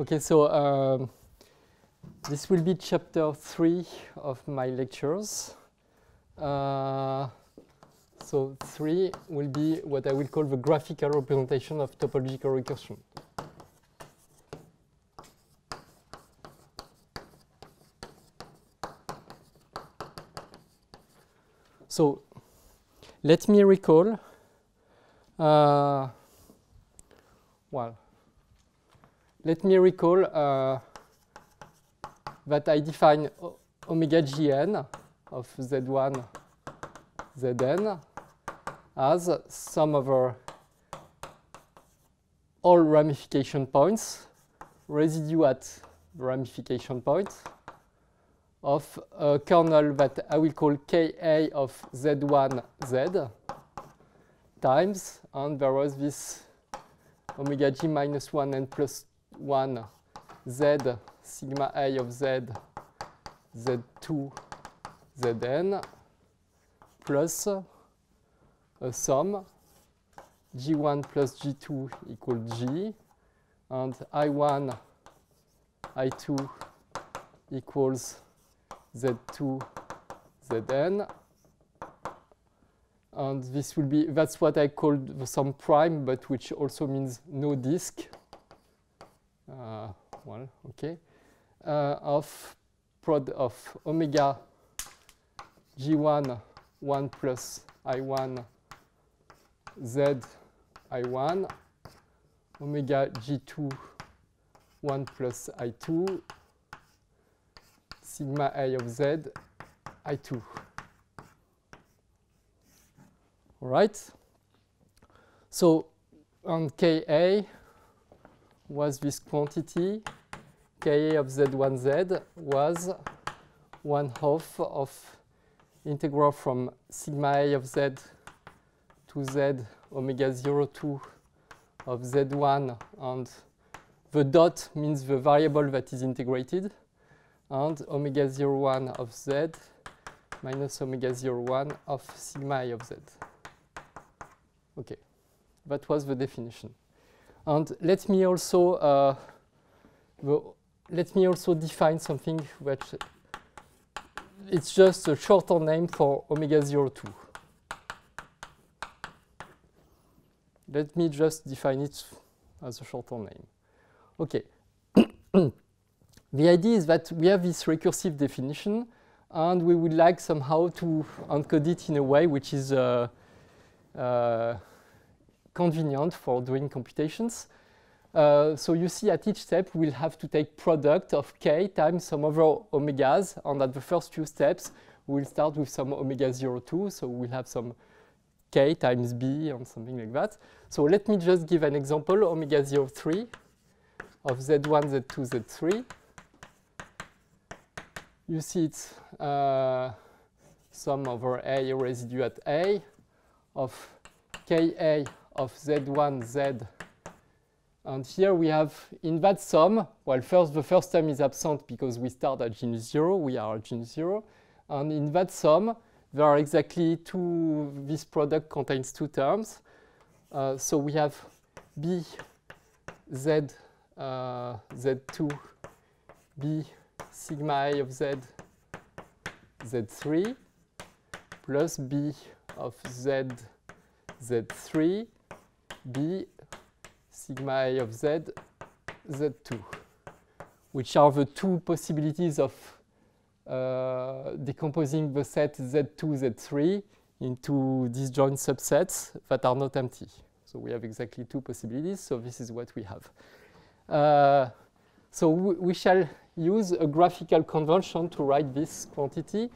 Okay, so this will be chapter 3 of my lectures. So 3 will be what I will call the graphical representation of topological recursion. So let me recall, that I define omega gn of z1, zn as sum over all ramification points, residue at the ramification point of a kernel that I will call Ka of z1, z times, and there was this omega g minus 1 and plus 1 z sigma a of z, z2, zn plus a sum g1 plus g2 equal g, and I1, I2 equals z2, zn, and this will be, that's what I called the sum prime, but which also means no disk, of prod of omega g1, 1 plus I1, z I1, omega g2, 1 plus I2, sigma a of z I2. All right. So on Ka was this quantity. Ka of z1 z was 1/2 of integral from sigma a of z to z omega 0,2 of z1, and the dot means the variable that is integrated, and omega 0,1 of z minus omega 0,1 of sigma I of z. Okay, that was the definition. And let me also define something which it's just a shorter name for omega 0,2. Let me just define it as a shorter name. Okay. The idea is that we have this recursive definition, and we would like somehow to encode it in a way which is convenient for doing computations. So you see at each step we'll have to take product of k times some other omegas, and at the first few steps we'll start with some omega 0,2, so we'll have some k times b and something like that. So let me just give an example, omega 0,3 of z1, z2, z3. You see it's sum over a residue at a of Ka of z1 z, and here we have in that sum, well, first the first term is absent because we start at genus 0, we are at genus 0, and in that sum there are exactly two, this product contains two terms, so we have b z z2 b sigma a of z z3 plus b of z z3 b sigma a of z z2, which are the two possibilities of decomposing the set z2 z3 into disjoint subsets that are not empty. So we have exactly two possibilities, so this is what we have. So we shall use a graphical convention to write this quantity,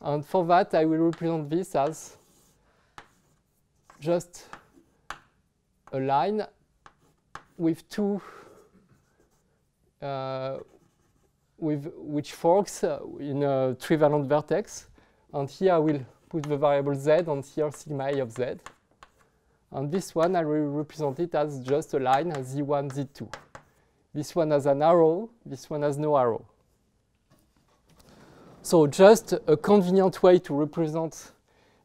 and for that I will represent this as just a line with two which forks in a trivalent vertex, and here I will put the variable z and here sigma a of z, and this one I will represent it as just a line as z1, z2. This one has an arrow, this one has no arrow. So just a convenient way to represent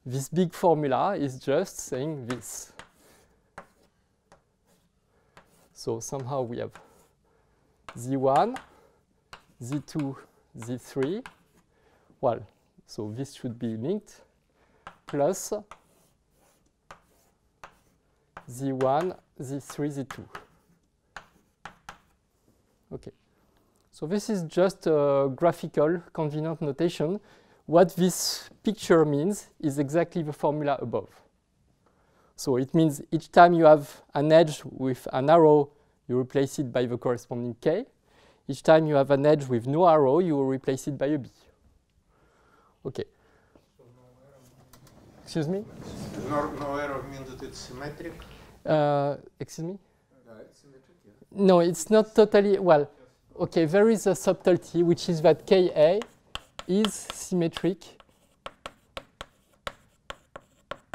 this big formula is just saying this. So somehow we have Z1, Z2, Z3, well, so this should be linked, plus Z1, Z3, Z2. Okay. So this is just a graphical convenient notation. What this picture means is exactly the formula above. So it means each time you have an edge with an arrow, you replace it by the corresponding k. Each time you have an edge with no arrow, you will replace it by a b. Okay. Excuse me? No arrow means that it's symmetric? Excuse me? It's symmetric, yeah. No, it's not totally, well, okay, there is a subtlety, which is that Ka is symmetric.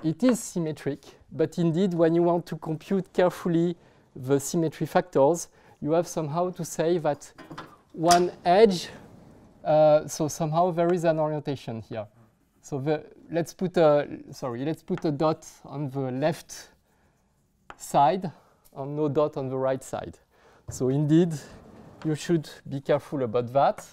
It is symmetric, but indeed, when you want to compute carefully the symmetry factors, you have somehow to say that one edge, so somehow there is an orientation here. So let's put a dot on the left side and no dot on the right side. So indeed, you should be careful about that.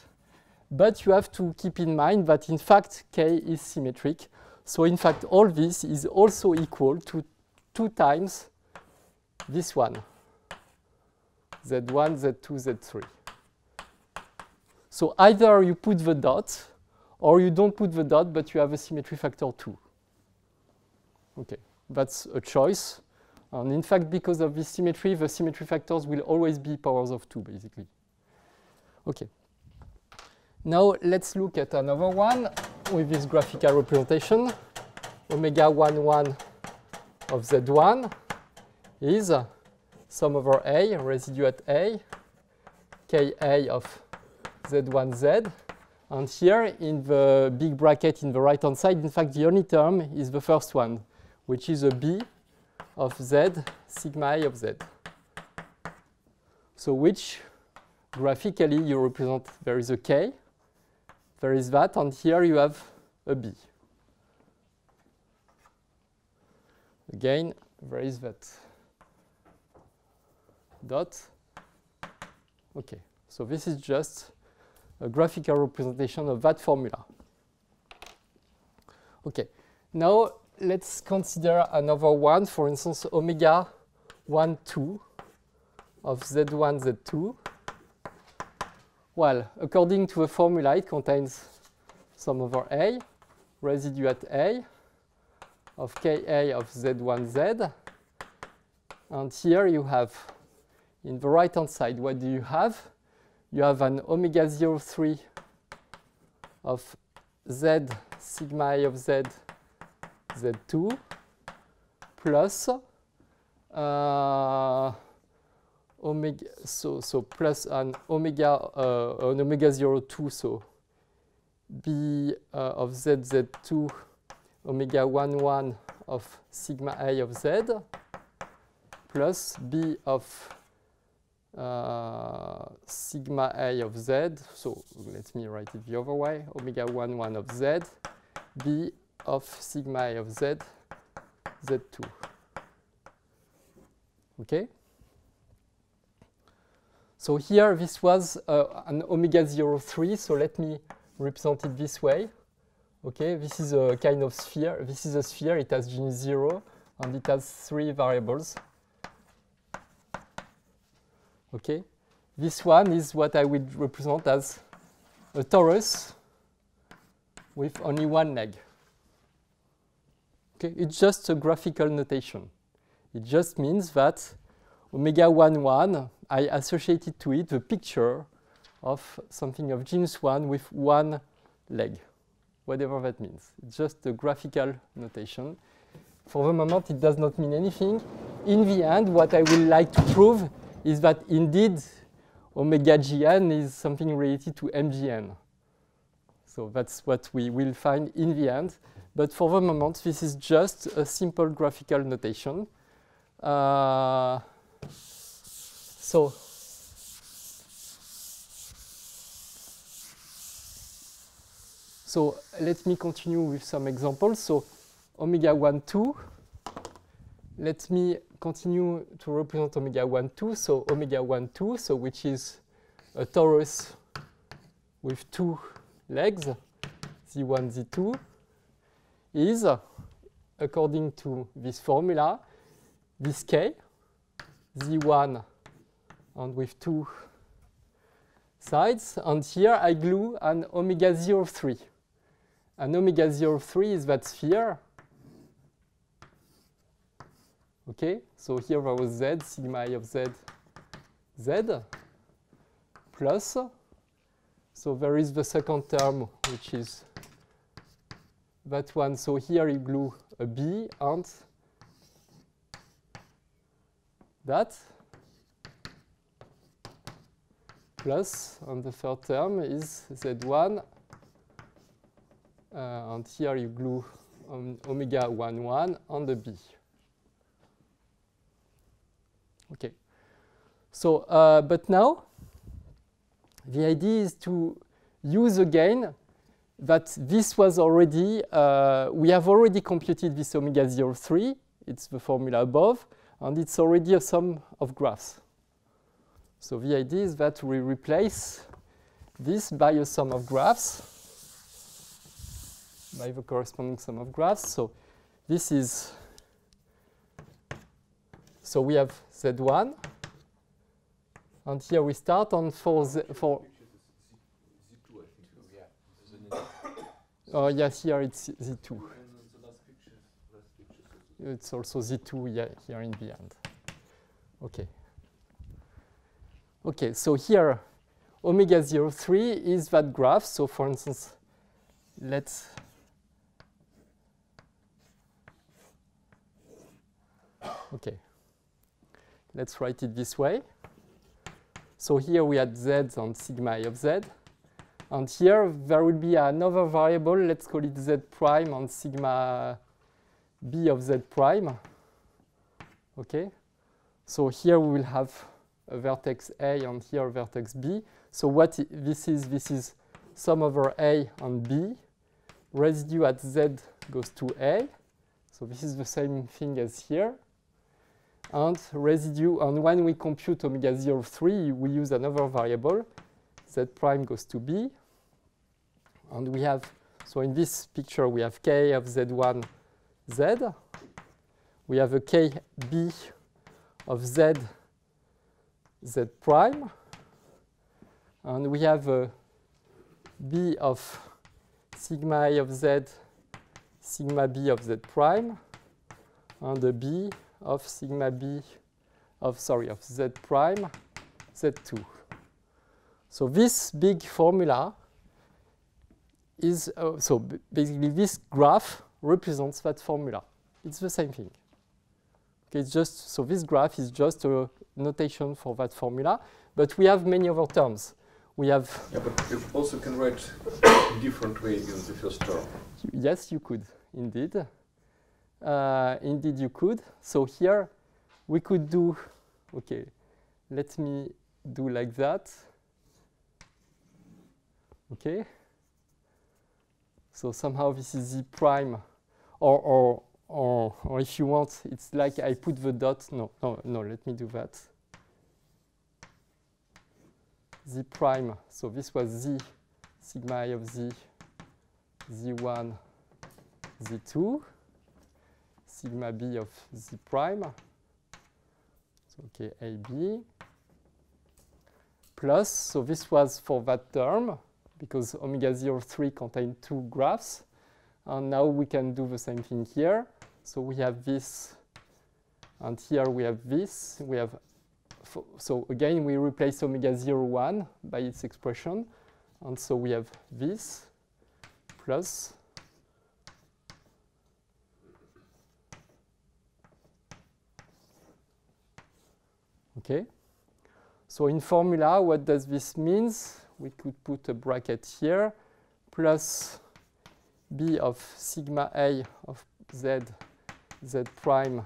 But you have to keep in mind that in fact K is symmetric. So in fact all this is also equal to 2 times this one. Z1, Z2, Z3. So either you put the dot, or you don't put the dot, but you have a symmetry factor 2. Okay, that's a choice. And in fact, because of this symmetry, the symmetry factors will always be powers of 2, basically. Okay. Now let's look at another one with this graphical representation. Omega 1, 1 of Z1 is sum over A, residue at A, Ka of Z1Z. And here, in the big bracket in the right-hand side, in fact, the only term is the first one, which is a B of Z, sigma A of Z. So which, graphically, you represent there is a K, there is that, and here you have a B. Again, there is that dot. Okay, so this is just a graphical representation of that formula. Okay, now let's consider another one, for instance, omega 1, 2 of Z1, Z2. Well, according to the formula, it contains sum over A, residue at A of Ka of Z1, Z. And here you have, in the right-hand side, what do you have? You have an omega 0, 3 of Z, sigma A of Z, Z2 plus omega, so plus an omega 0, 2, so B of Z, Z2, omega 1, 1 of sigma A of Z plus B of sigma A of Z, so let me write it the other way, omega 1, 1 of Z, B of sigma A of Z, Z2. Okay? So here this was an omega 0, 3, so let me represent it this way. Okay, this is a kind of sphere, this is a sphere, it has gene 0 and it has 3 variables. Okay, this one is what I would represent as a torus with only one leg. Okay, it's just a graphical notation. It just means that omega 1, 1, I associated to it the picture of something of genus 1 with one leg, whatever that means. It's just a graphical notation. For the moment, it does not mean anything. In the end, what I would like to prove is that indeed omega gn is something related to mgn. So that's what we will find in the end. But for the moment, this is just a simple graphical notation. So let me continue with some examples. So omega 1, 2. Let me continue to represent omega 1, 2, so omega 1, 2, so which is a torus with two legs, Z1, Z2, is, according to this formula, this K, Z1 and with two sides, and here I glue an omega 0,3. An omega 0,3 is that sphere. Okay, so here there was Z, sigma I of Z, Z, plus, so there is the second term, which is that one. So here you glue a B and that, plus, and the third term is Z1, and here you glue omega 1, 1 and the B. Okay, so, but now, the idea is to use again that this was already, we have already computed this omega 0,3, it's the formula above, and it's already a sum of graphs. So the idea is that we replace this by a sum of graphs, by the corresponding sum of graphs. So this is, so we have Z1, and here we start on for Z2, I think. Oh yes, here it's Z2. It's also Z2 here in the end. Okay. Okay, so here omega 0,3 is that graph. So for instance, let's okay, let's write it this way. So here we had Z and sigma I of Z, and here there will be another variable. Let's call it Z prime and sigma B of Z prime. Okay, so here we will have a vertex A and here a vertex B. So what this is sum over A and B. Residue at Z goes to A. So this is the same thing as here. And residue, and when we compute omega 0,3, we use another variable. Z prime goes to B. And we have, so in this picture, we have K of Z1, Z. We have a KB of Z, Z prime, and we have a B of sigma I of Z, sigma B of Z prime, and a B of sigma B of, sorry, of Z prime, Z2. So this big formula is, so basically this graph represents that formula. It's the same thing. It's just, so this graph is just a notation for that formula, but we have many other terms. We have. Yeah, but you also can write a different way than the first term. Yes, you could, indeed. Indeed, you could. So here we could do, okay, let me do like that. Okay. So somehow this is Z prime, or if you want, it's like I put the dot. No, let me do that. Z prime, so this was Z, sigma I of Z, Z1, Z2, sigma B of Z prime, so okay, AB, plus, so this was for that term, because omega 0,3 contained two graphs, and now we can do the same thing here. So we have this, and here we have this. We have, so again, we replace omega 0,1 by its expression. And so we have this plus okay. So in formula, what does this mean? We could put a bracket here plus B of sigma A of Z, Z prime,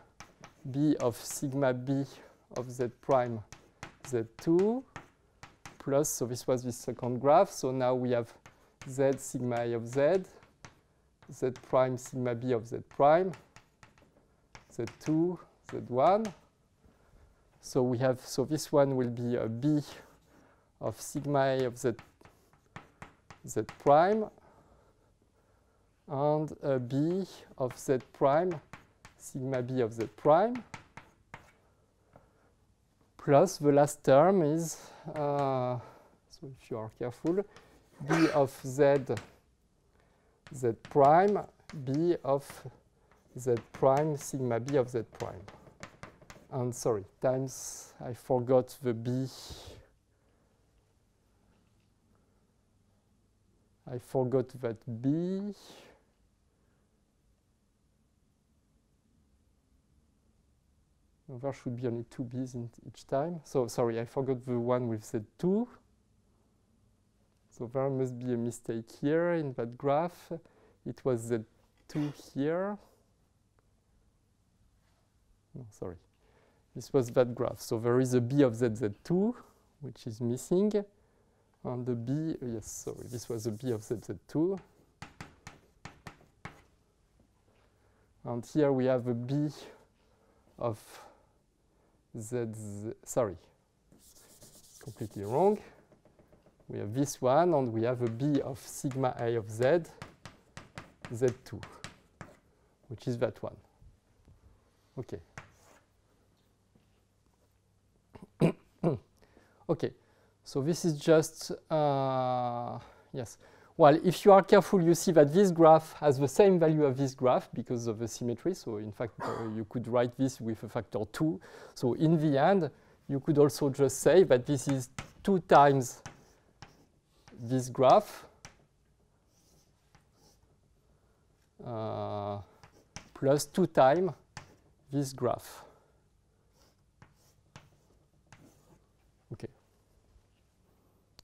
B of sigma B of Z prime, Z2, plus, so this was the second graph, so now we have Z sigma A of Z, Z prime sigma B of Z prime, Z2, Z1. So we have, so this one will be a B of sigma I of z prime and b of z prime, sigma b of z prime, plus the last term is, so if you are careful, b of z prime, b of z prime, sigma b of z prime. And sorry, times I forgot the b. I forgot that b. No, there should be only two b's in each time. So sorry, I forgot the one with Z2. So there must be a mistake here in that graph. It was Z2 here. No, sorry. This was that graph. So there is a b of ZZ2, which is missing. And the b, yes, sorry, this was a b of ZZ2. And here we have a b of ZZ, sorry, completely wrong. We have this one, and we have a b of sigma I of z, Z2, which is that one. Okay. Okay, so this is just, yes. Well, if you are careful, you see that this graph has the same value of this graph because of the symmetry. So in fact, you could write this with a factor 2. So in the end, you could also just say that this is 2 times this graph plus 2 times this graph.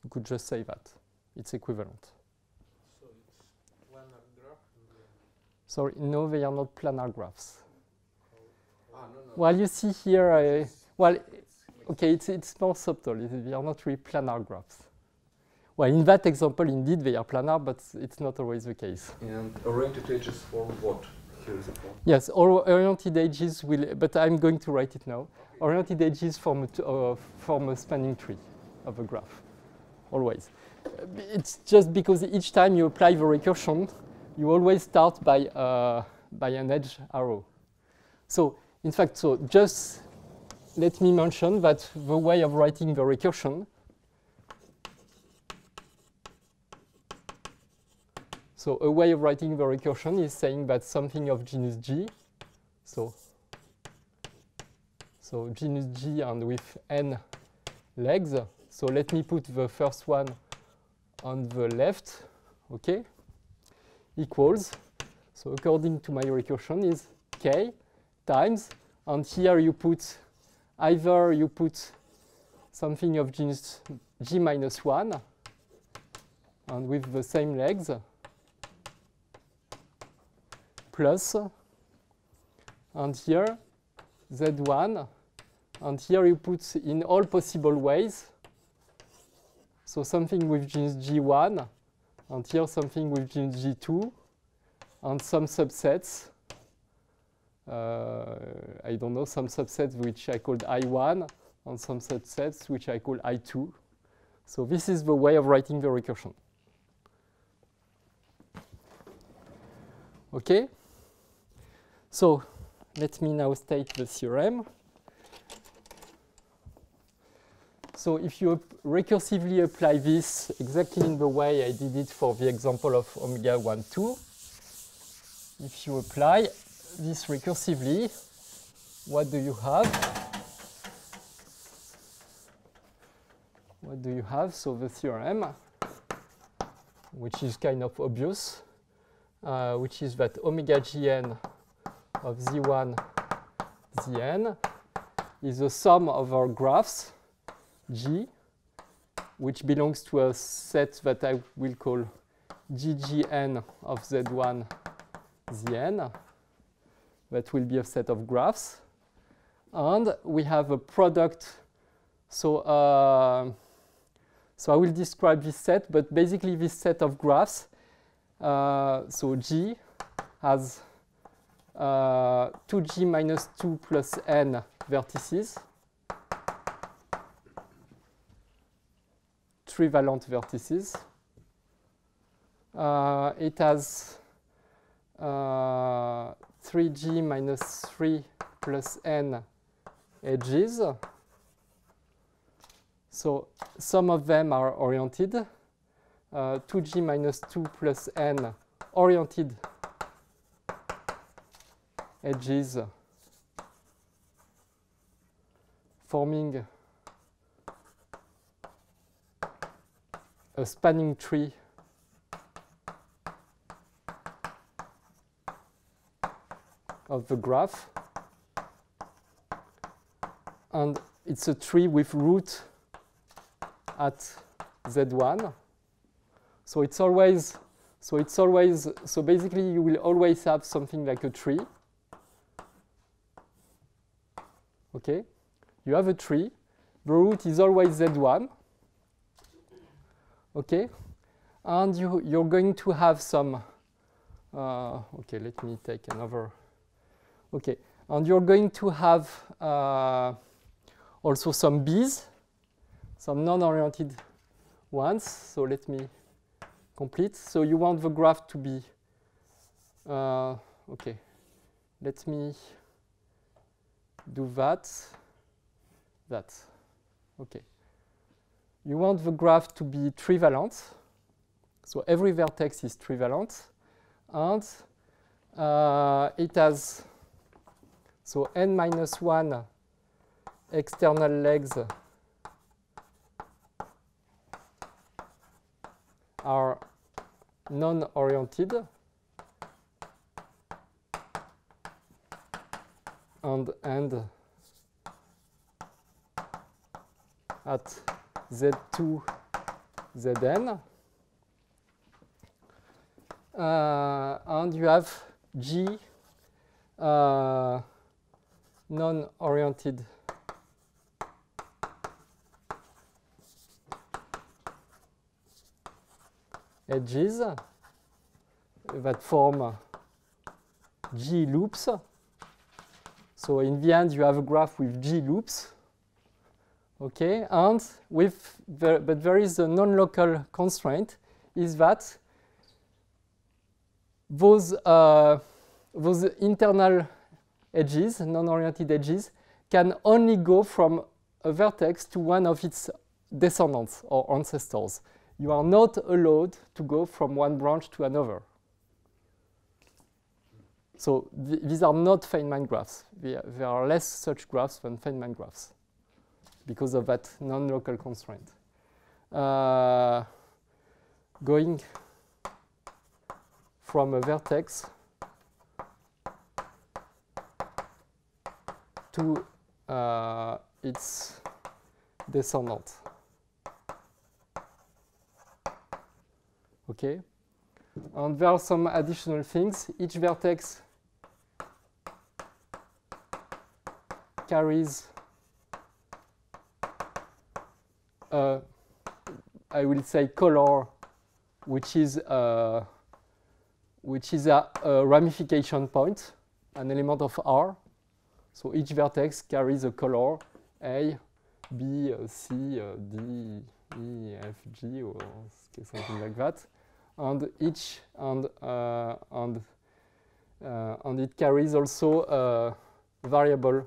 You could just say that. It's equivalent. So it's planar graph? Sorry, no, they are not planar graphs. Oh. Ah, no, no. Well, you see here, well, okay, it's more subtle. They are not really planar graphs. Well, in that example, indeed, they are planar, but it's not always the case. And oriented edges for what? Here is a form. Yes, oriented edges will, but I'm going to write it now. Okay. Oriented edges form a spanning tree of a graph. Always. It's just because each time you apply the recursion, you always start by an edge arrow. So, in fact, so just let me mention that the way of writing the recursion, so a way of writing the recursion is saying that something of genus G, so genus G and with n legs. So let me put the first one on the left, okay, equals, so according to my recursion is k times, and here you put, either you put something of genus G minus 1, and with the same legs, plus, and here Z1, and here you put in all possible ways, so something with genus G1, and here something with genus G2, and some subsets. I don't know, some subsets which I called I1, and some subsets which I call I2. So this is the way of writing the recursion. Okay? So let me now state the theorem. So if you recursively apply this exactly in the way I did it for the example of omega 1, 2, if you apply this recursively, what do you have? What do you have? So the theorem, which is kind of obvious, which is that omega gn of z1, zn is the sum of our graphs G, which belongs to a set that I will call GGN of Z1, Zn. That will be a set of graphs. And we have a product. So, so I will describe this set, but basically this set of graphs, so G has 2G minus 2 plus N vertices. three valent vertices. It has 3g minus 3 plus n edges. So some of them are oriented. 2g minus 2 plus n oriented edges forming a spanning tree of the graph. And it's a tree with root at Z1. So it's always, so basically you will always have something like a tree. Okay, you have a tree. The root is always Z1. Okay, and you're going to have some. Okay, let me take another. Okay, and you're going to have also some B's, some non-oriented ones. So let me complete. So you want the graph to be, okay, let me do that, okay. You want the graph to be trivalent. So every vertex is trivalent. And it has, so n minus 1 external legs are non-oriented, and end at Z2, Zn. And you have G non-oriented edges that form G loops. So in the end, you have a graph with G loops. Okay, and with the, but there is a non-local constraint, is that those internal edges, non-oriented edges, can only go from a vertex to one of its descendants or ancestors. You are not allowed to go from one branch to another. So these are not Feynman graphs. There are less such graphs than Feynman graphs because of that non-local constraint. Going from a vertex to its descendant. Okay, and there are some additional things. Each vertex carries a, I will say, color, which is a ramification point, an element of R. So each vertex carries a color A, B, C, D, E, F, G, or something like that. And each and it carries also a variable.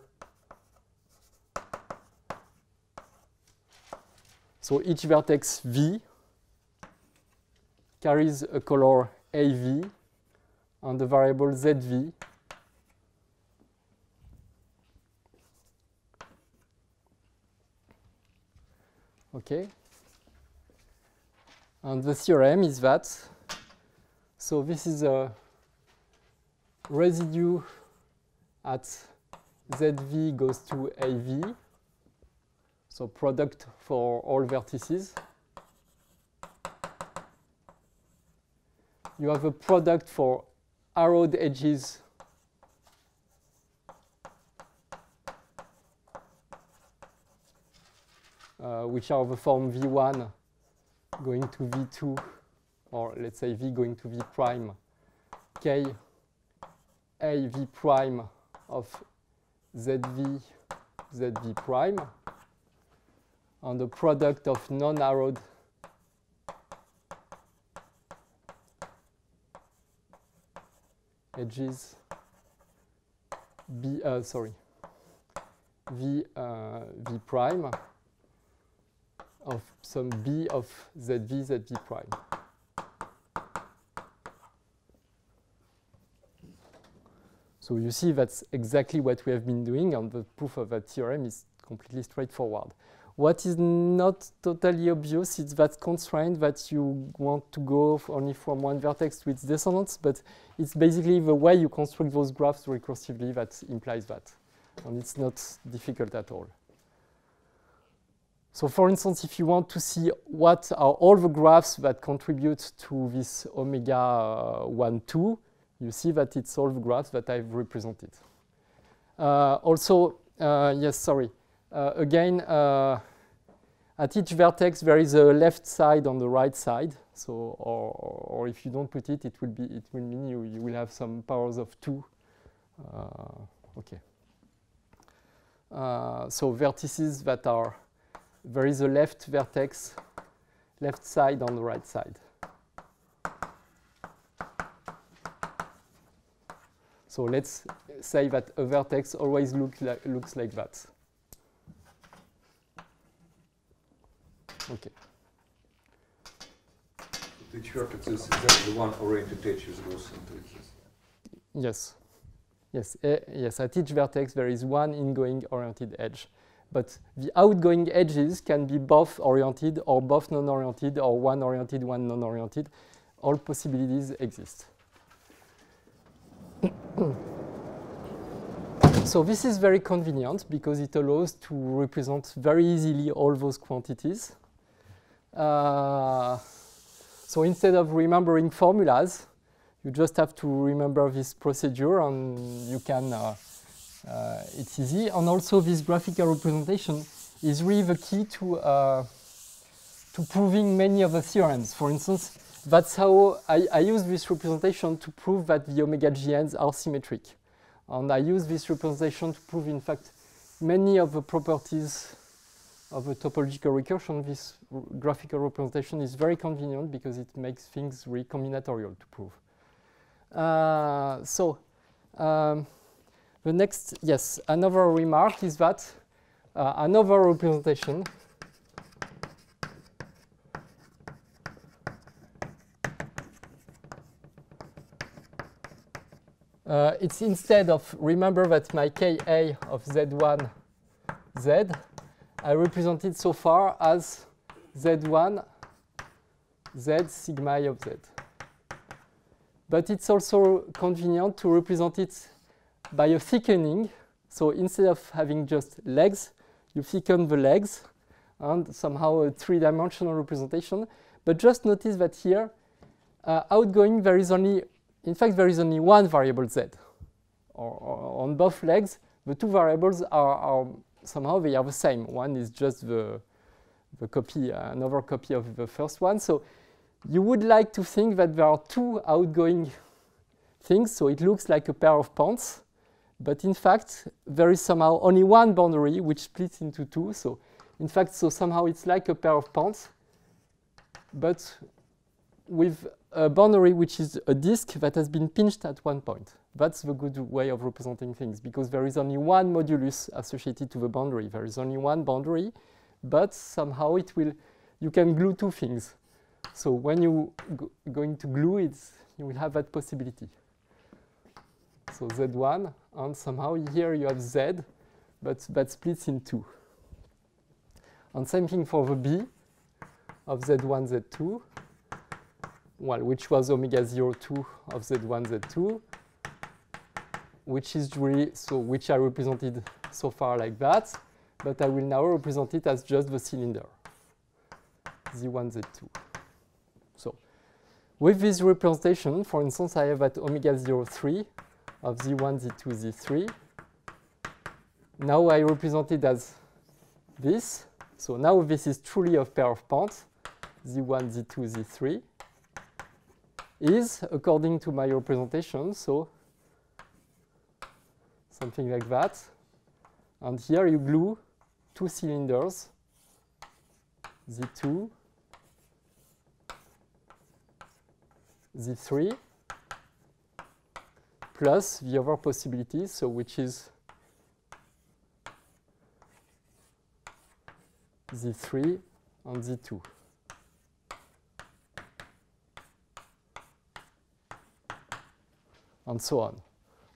So each vertex V carries a color AV and the variable ZV. Okay. And the theorem is that, so this is a residue at ZV goes to AV, so product for all vertices. You have a product for arrowed edges which are the form V1 going to V2, or let's say V going to V prime, K A V prime of ZV, ZV prime, and the product of non-arrowed edges v prime of some b of zv prime. So you see that's exactly what we have been doing, and the proof of that theorem is completely straightforward. What is not totally obvious is that constraint that you want to go only from one vertex to its descendants, but it's basically the way you construct those graphs recursively that implies that, and it's not difficult at all. So for instance, if you want to see what are all the graphs that contribute to this omega 1, 2, you see that it's all the graphs that I've represented. At each vertex there is a left side and the right side. So, or if you don't put it, it will mean you will have some powers of 2. So vertices that are, there is a left vertex, left side and the right side. So let's say that a vertex always looks like that. Okay. So each vertex is the one oriented edges goes into it. Yes. Yes. Yes. At each vertex there is one ingoing oriented edge, but the outgoing edges can be both oriented or both non-oriented or one oriented, one non-oriented. All possibilities exist. So this is very convenient because it allows to represent very easily all those quantities. So instead of remembering formulas, you just have to remember this procedure, and you can, it's easy. And also this graphical representation is really the key to proving many of the theorems. For instance, that's how I use this representation to prove that the omega GNs are symmetric. And I use this representation to prove, in fact, many of the properties of a topological recursion. This graphical representation is very convenient because it makes things really combinatorial to prove. The next, yes, another remark is that another representation it's instead of, remember that my Ka of Z1 Z, I represent it so far as Z1 Z sigma I of Z. But it's also convenient to represent it by a thickening. So instead of having just legs, you thicken the legs and somehow a three-dimensional representation. But just notice that here, outgoing, there is only, in fact, there is only one variable z. Or on both legs, the two variables are somehow they are the same. One is just the copy, another copy of the first one. So you would like to think that there are two outgoing things, so it looks like a pair of pants. But in fact, there is somehow only one boundary which splits into two. So in fact, so somehow it's like a pair of pants, but with a boundary which is a disk that has been pinched at one point. That's the good way of representing things, because there is only one modulus associated to the boundary. There is only one boundary, but somehow it will, you can glue two things. So when you going to glue it, you will have that possibility. So Z1, and somehow here you have Z, but that splits in two. And same thing for the B of Z1, Z2. Well, which was omega 0,2 of Z1, Z2, which is really, so which I represented so far like that, but I will now represent it as just the cylinder, Z1, Z2. So with this representation, for instance, I have at omega 0,3 of Z1, Z2, Z3. Now I represent it as this. So now this is truly a pair of pants, Z1, Z2, Z3. Is, according to my representation, so something like that. And here you glue two cylinders, Z2, Z3, plus the other possibility, so which is the 3 and the 2. And so on.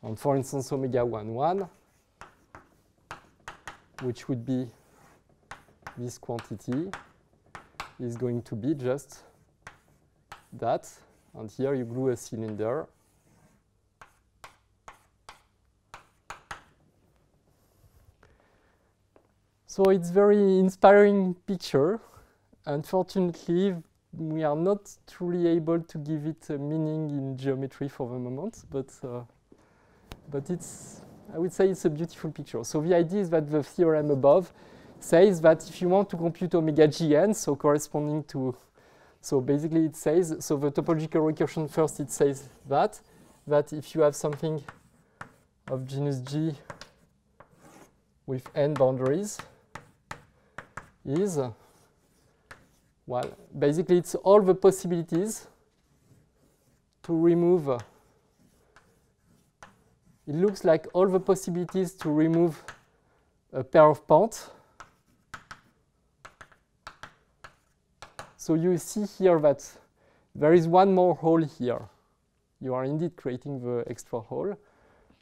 And for instance, omega 1, 1, which would be this quantity, is going to be just that. And here you glue a cylinder. So it's very inspiring picture. Unfortunately, we are not truly able to give it a meaning in geometry for the moment, but it's, I would say it's a beautiful picture. So the idea is that the theorem above says that if you want to compute omega gn, so corresponding to, so basically it says, so the topological recursion first, it says that if you have something of genus G with n boundaries is, well, basically it's all the possibilities to remove, it looks like all the possibilities to remove a pair of pants. So you see here that there is one more hole here. You are indeed creating the extra hole,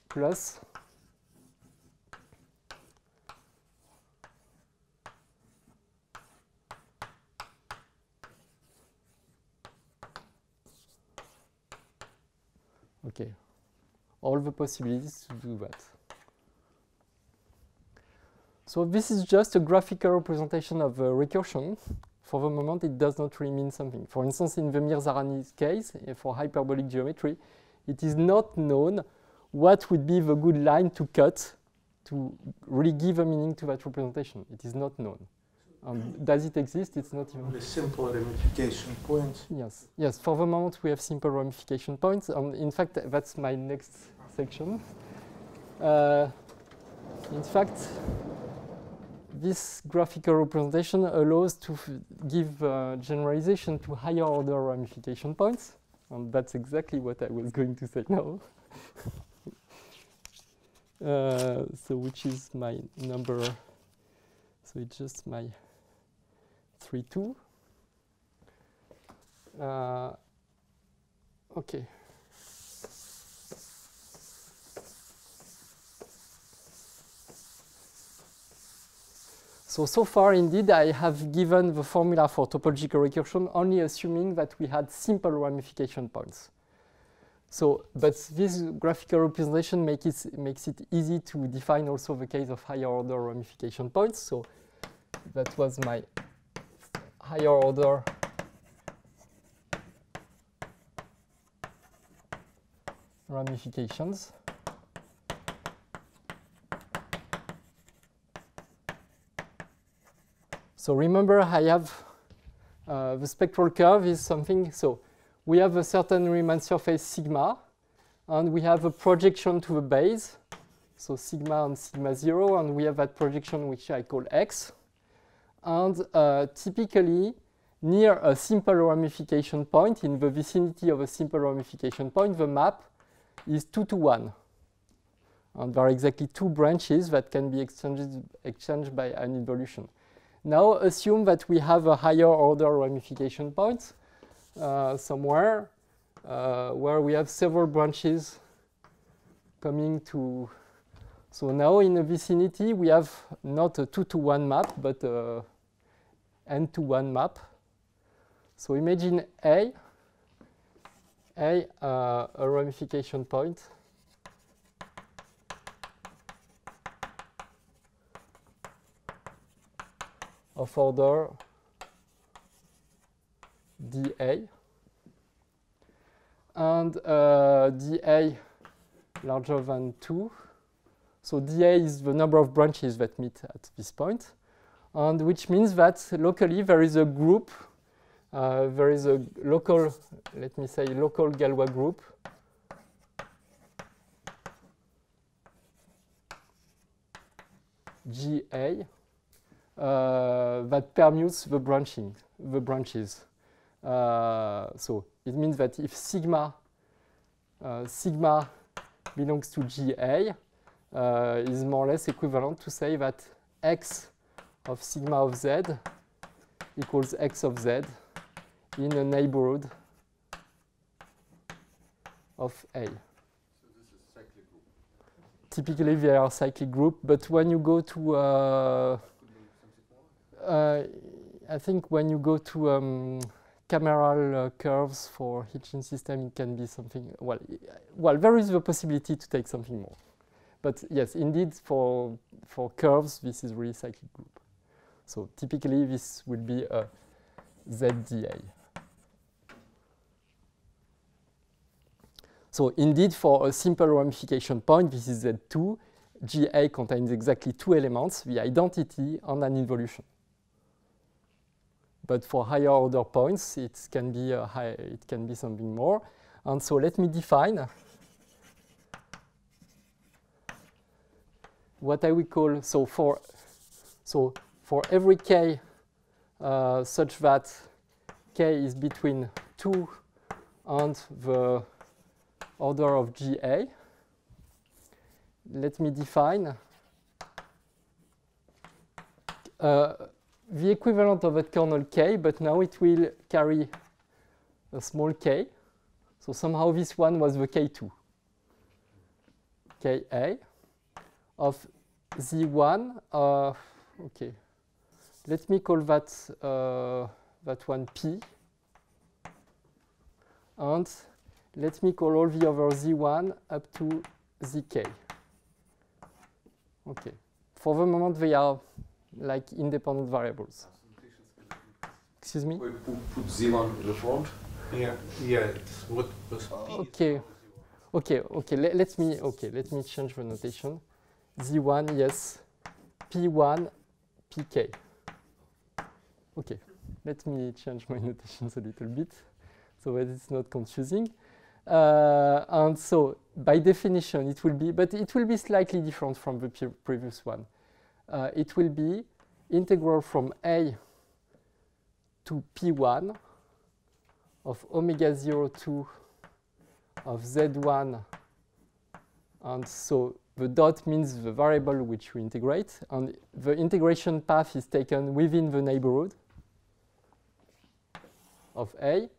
plus okay, all the possibilities to do that. So this is just a graphical representation of recursion. For the moment, it does not really mean something. For instance, in the Mirzakhani case, for hyperbolic geometry, it is not known what would be the good line to cut to really give a meaning to that representation. It is not known. Does it exist? It's not even. The simple ramification points. Yes, yes. For the moment, we have simple ramification points. In fact, that's my next section. In fact, this graphical representation allows to give generalization to higher order ramification points, and that's exactly what I was going to say now. So, which is my number? So it's just my 3, 2. Okay. So far, indeed, I have given the formula for topological recursion only assuming that we had simple ramification points. So, but this graphical representation makes it easy to define also the case of higher order ramification points. So that was my higher order ramifications. So remember, I have the spectral curve is something, so we have a certain Riemann surface sigma, and we have a projection to the base, so sigma and sigma 0, and we have that projection which I call x. And typically, near a simple ramification point, in the vicinity of a simple ramification point, the map is 2 to 1. And there are exactly 2 branches that can be exchanged by an involution. Now assume that we have a higher order ramification point, somewhere where we have several branches coming to. So now in the vicinity we have not a 2 to 1 map but a n to 1 map. So imagine a ramification point of order dA, and dA larger than 2. So dA is the number of branches that meet at this point, and which means that locally there is a group, there is a local, let me say, local Galois group GA that permutes the branching, the branches. So it means that if sigma belongs to GA is more or less equivalent to say that x of sigma of z equals x of z in a neighborhood of A. So this is cyclic group. Typically, they are cyclic group, but when you go to, I think when you go to chimeral curves for Hitchin system, it can be something. Well, there is the possibility to take something more, but yes, indeed, for curves, this is really cyclic group. So typically, this will be a ZDA. So indeed, for a simple ramification point, this is Z2, GA contains exactly two elements, the identity and an involution. But for higher order points, it can be something more. And so let me define what I will call. So for every k such that k is between 2 and the order of GA, let me define the equivalent of a kernel K, but now it will carry a small k. So somehow this one was the K2, KA of Z1. Okay, let me call that that one P, and let me call all the other z1 up to zk. Okay. For the moment, they are like independent variables. Excuse me? We put z1 in the front. Yeah. Yeah. Okay. Okay. Okay. Let me change the notation. Z1, yes. P1, pk. Okay. Let me change my notations a little bit so that it's not confusing. And so, by definition, it will be, but it will be slightly different from the previous one. It will be integral from A to P1 of omega 0,2 of Z1. And so, the dot means the variable which you integrate. And the integration path is taken within the neighborhood of A.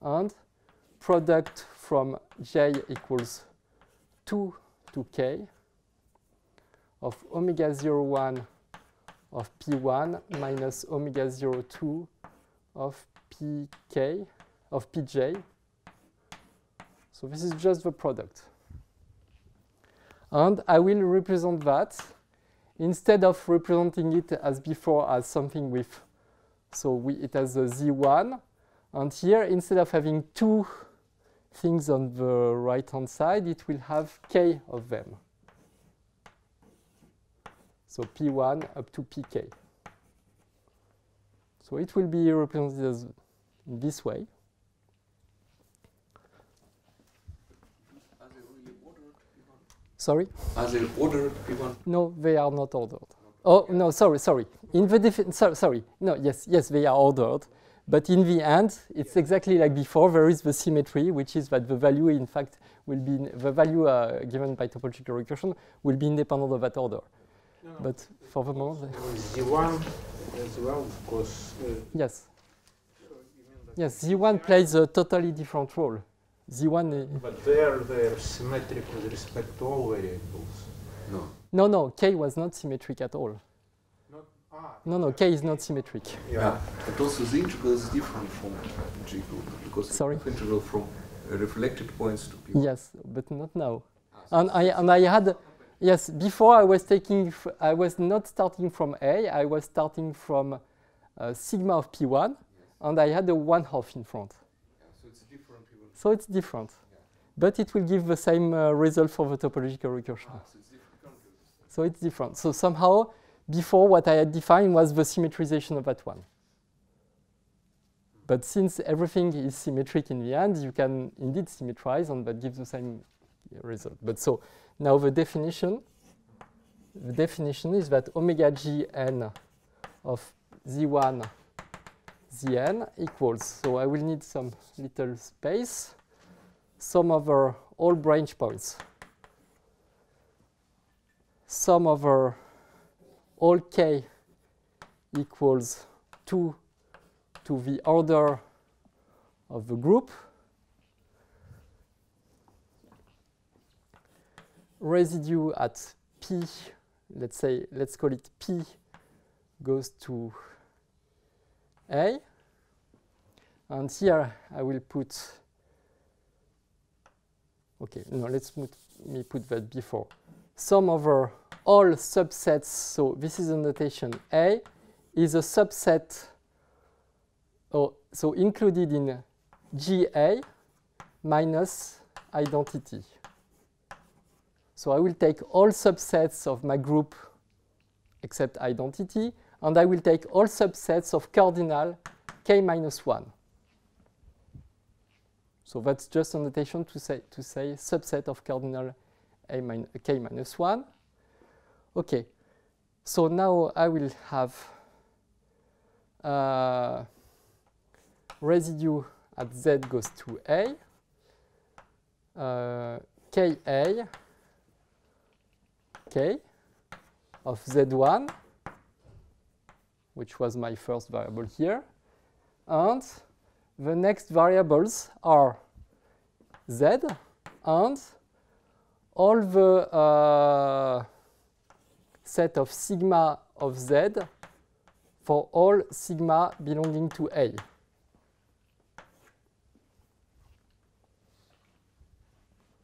And product from j equals 2 to k of omega 0,1 of p1 minus omega 0,2 of pk of pj. So this is just the product. And I will represent that, instead of representing it as before as something with, so it has a z1. And here, instead of having two things on the right-hand side, it will have k of them. So p1 up to pk. So it will be represented as in this way. Are they really ordered P1? Sorry? Are they ordered P1? No, they are not ordered. Oh, no, sorry. In the yes, they are ordered. But in the end, it's exactly like before. There is the symmetry, which is that the value, in fact, will be the value given by topological recursion will be independent of that order. No, but for the moment, Z1 as well, of course. Yes. So you mean that yes, Z1 plays a totally different role. Z1. But they're symmetric with respect to all variables. No. No. K was not symmetric at all. No, K is not symmetric. Yeah, but also the integral is different from G group because it's integral from reflected points to P. Yes, but not now. Yes, before I was taking, I was not starting from A, I was starting from sigma of P1, yes. And I had a 1/2 in front. Yeah, so it's different. So it's different. Yeah. But it will give the same result for the topological recursion. Ah, so it's different. So it's different. So somehow, before, what I had defined was the symmetrization of that one. But since everything is symmetric in the end, you can indeed symmetrize, and that gives the same result. But so now the definition is that omega g n of z1 zn equals, so I will need some little space, sum over all branch points sum over all k equals 2 to the order of the group, residue at P, let's call it P goes to A, and here I will put, okay, no, let me put that before, sum over all subsets, so this is a notation, A is a subset, so included in GA minus identity. So I will take all subsets of my group except identity, and I will take all subsets of cardinal k minus 1. So that's just a notation to say subset of cardinal k minus 1. Okay, so now I will have residue at z goes to A, ka k of z1, which was my first variable here, and the next variables are z and all the set of sigma of z for all sigma belonging to A.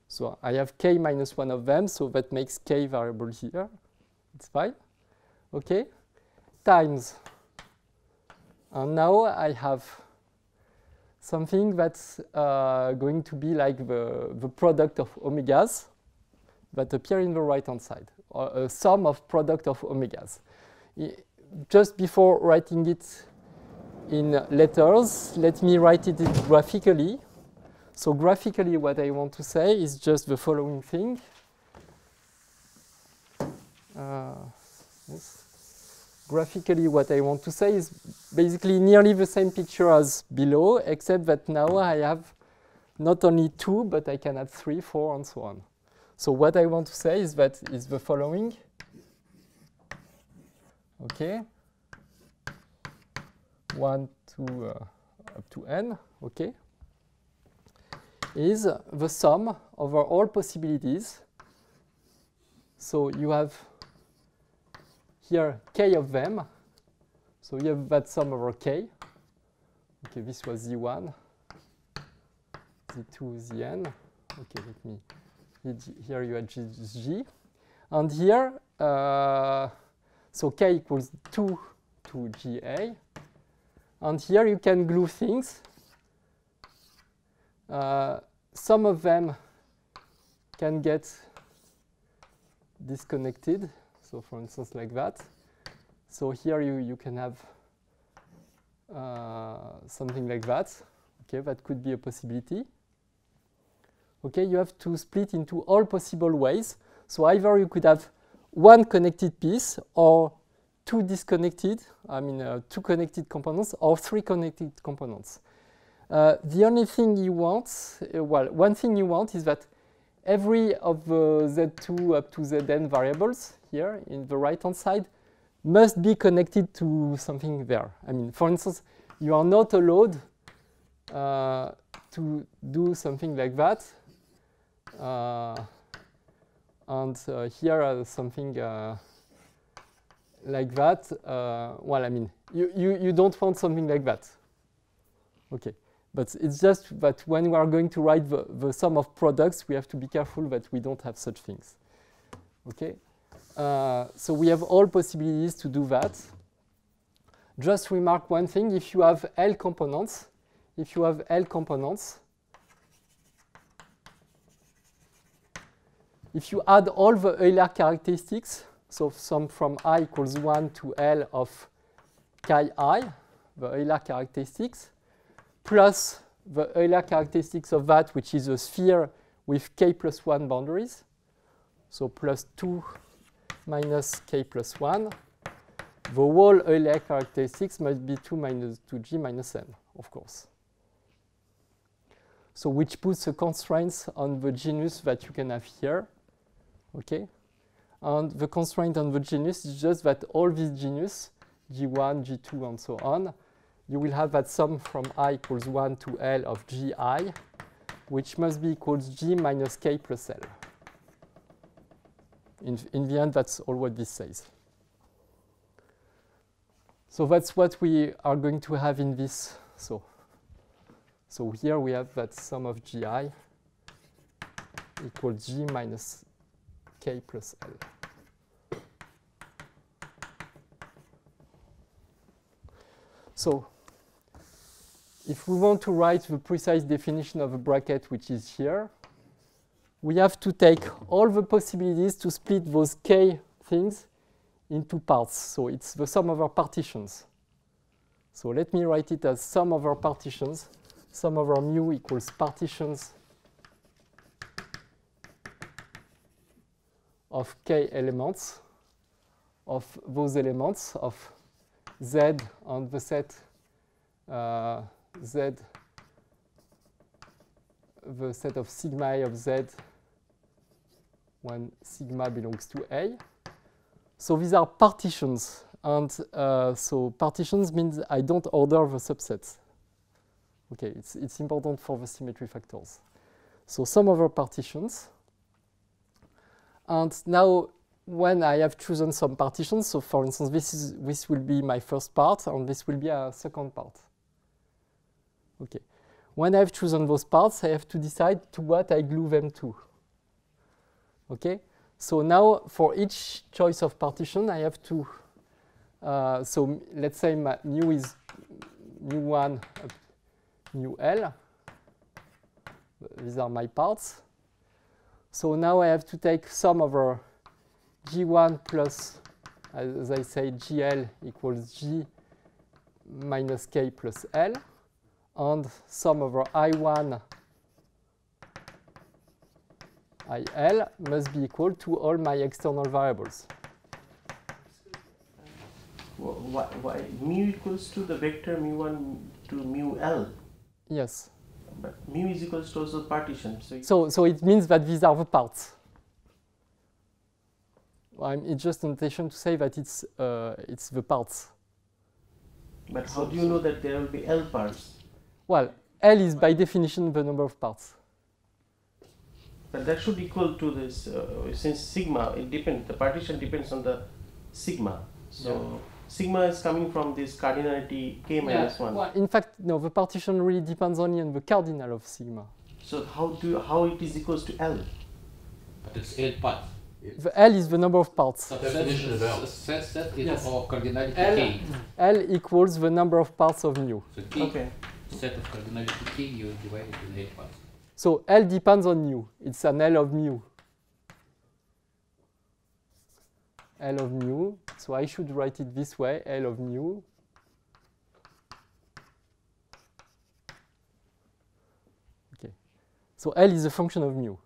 So I have k minus 1 of them, so that makes k variable here. It's fine. Okay. Times. And now I have something that's going to be like the product of omegas that appear in the right-hand side, or a sum of product of omegas. Just before writing it in letters, let me write it graphically. So graphically, what I want to say is just the following thing. Graphically, what I want to say is basically nearly the same picture as below, except that now I have not only 2, but I can add 3, 4, and so on. So what I want to say is that is the following. Okay. 1, 2, up to n. Okay. Is the sum over all possibilities. So you have here k of them. So you have that sum over k. Okay, this was z1, z2, zn. Okay, here you had g. And here, so k equals 2 to ga. And here you can glue things. Some of them can get disconnected, so for instance like that. So here you can have something like that. Okay, that could be a possibility. Okay, you have to split into all possible ways. So either you could have one connected piece, or two disconnected, two connected components, or three connected components. The only thing you want, one thing you want is that every of the z2 up to zn variables here in the right-hand side must be connected to something there. I mean, for instance, you are not allowed to do something like that. And here are something like that. You don't want something like that. Okay. But it's just that when we are going to write the sum of products, we have to be careful that we don't have such things. Okay? So we have all possibilities to do that. Just remark one thing, if you have L components, if you add all the Euler characteristics, so sum from I equals 1 to L of chi I, the Euler characteristics, plus the Euler characteristics of that, which is a sphere with k plus 1 boundaries. So plus 2 minus k plus 1. The whole Euler characteristics must be 2 minus 2g minus n, of course. So which puts the constraints on the genus that you can have here. Okay, And the constraint on the genus is just that all these genus, G1, G2, and so on, you will have that sum from I equals 1 to L of GI, which must be equals G minus K plus L. In the end, that's all what this says. So that's what we are going to have in this. So here we have that sum of GI equals G minus K plus L. So if we want to write the precise definition of a bracket, which is here, we have to take all the possibilities to split those K things into parts. So it's the sum over partitions. So let me write it as sum over partitions. Sum over mu equals partitions of K elements, of those elements of Z on the set Z, the set of sigma I of Z when sigma belongs to A. So these are partitions, and so partitions means I don't order the subsets. Okay, it's important for the symmetry factors. So sum over partitions. And now, when I have chosen some partitions, so for instance, this will be my first part, and this will be a second part. Okay. When I've chosen those parts, I have to decide to what I glue them to. Okay. So now, for each choice of partition, I have to. So let's say my mu is mu1 up mu L. These are my parts. So now I have to take sum over G1 plus, as I say, GL equals G minus K plus L, and sum over I1 IL must be equal to all my external variables. Well, why mu equals to the vector mu1 to mu L? Yes. But mu is equals to also partition. So it means that these are the parts. It's just an intention to say that it's the parts. But how do you know that there will be L parts? Well, L is by definition the number of parts. But that should be equal to this, since sigma, it depends, the partition depends on the sigma. So sigma is coming from this cardinality K minus 1. Well, in fact, no, the partition really depends only on the cardinal of sigma. So how it is equals to L? But it's L parts. The L is the number of parts. L equals the number of parts of mu. So K, okay. Set of cardinality K, you divide it in 8 parts. So L depends on mu. It's an L of mu. L of mu. So I should write it this way, L of mu. Okay. So L is a function of mu.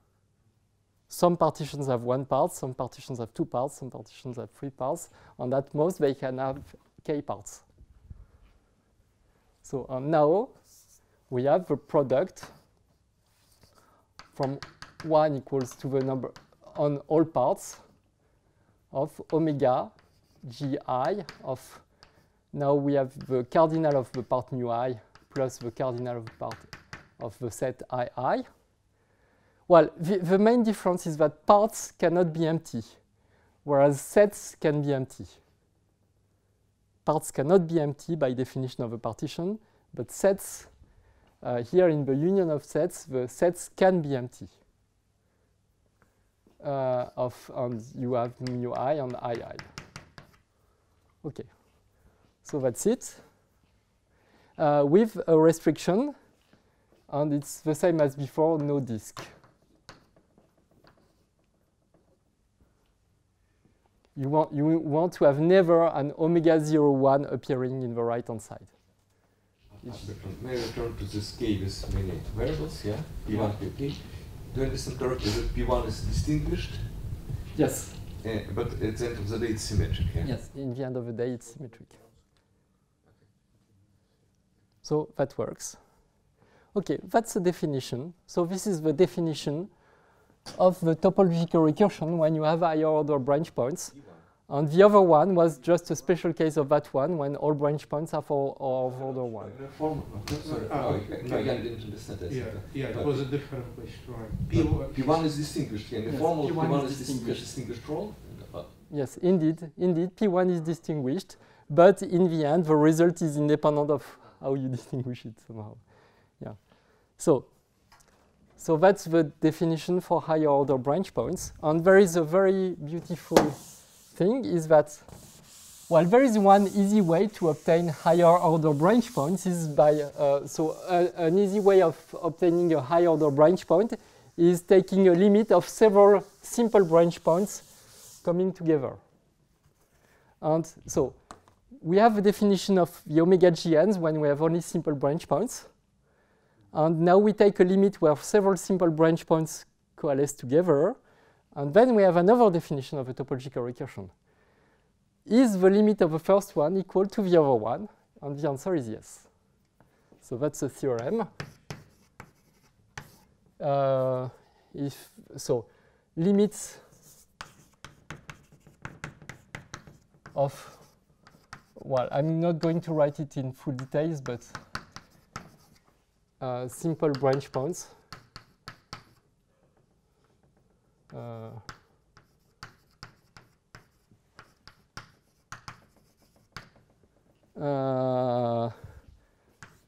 Some partitions have one part, some partitions have two parts, some partitions have three parts, and at most they can have K parts. So now we have the product from 1 equals to the number on all parts of omega Gi of, now we have the cardinal of the part mu I plus the cardinal of the part of the set II. Well, the main difference is that parts cannot be empty, whereas sets can be empty. Parts cannot be empty by definition of a partition, but sets, here in the union of sets, the sets can be empty. And you have mu I and II. Okay, so that's it. With a restriction, and it's the same as before, no disk. You want to have never an omega 0, 1 appearing in the right-hand side. May I return to this K with many variables, yeah? P1, P2. Do I understand correctly that P1 is distinguished? Yes. But at the end of the day it's symmetric, yeah? Yes, in the end of the day it's symmetric. So that works. Okay, that's the definition. So this is the definition of the topological recursion when you have higher order branch points. And the other one was just a special case of that one when all branch points are for order 1. It was a different question. Right. P1 is distinguished. Can the form of P1 is distinguished from? Yes, indeed. Indeed, P1 is distinguished. But in the end, the result is independent of how you distinguish it somehow. Yeah. So that's the definition for higher order branch points. And there is a very beautiful thing is that, well, there is one easy way to obtain higher order branch points is by, an easy way of obtaining a high order branch point is taking a limit of several simple branch points coming together. And so we have a definition of the omega gns when we have only simple branch points. And now we take a limit where several simple branch points coalesce together. And then we have another definition of a topological recursion. Is the limit of the first one equal to the other one? And the answer is yes. So that's a theorem. So limits of, well, I'm not going to write it in full details, but simple branch points.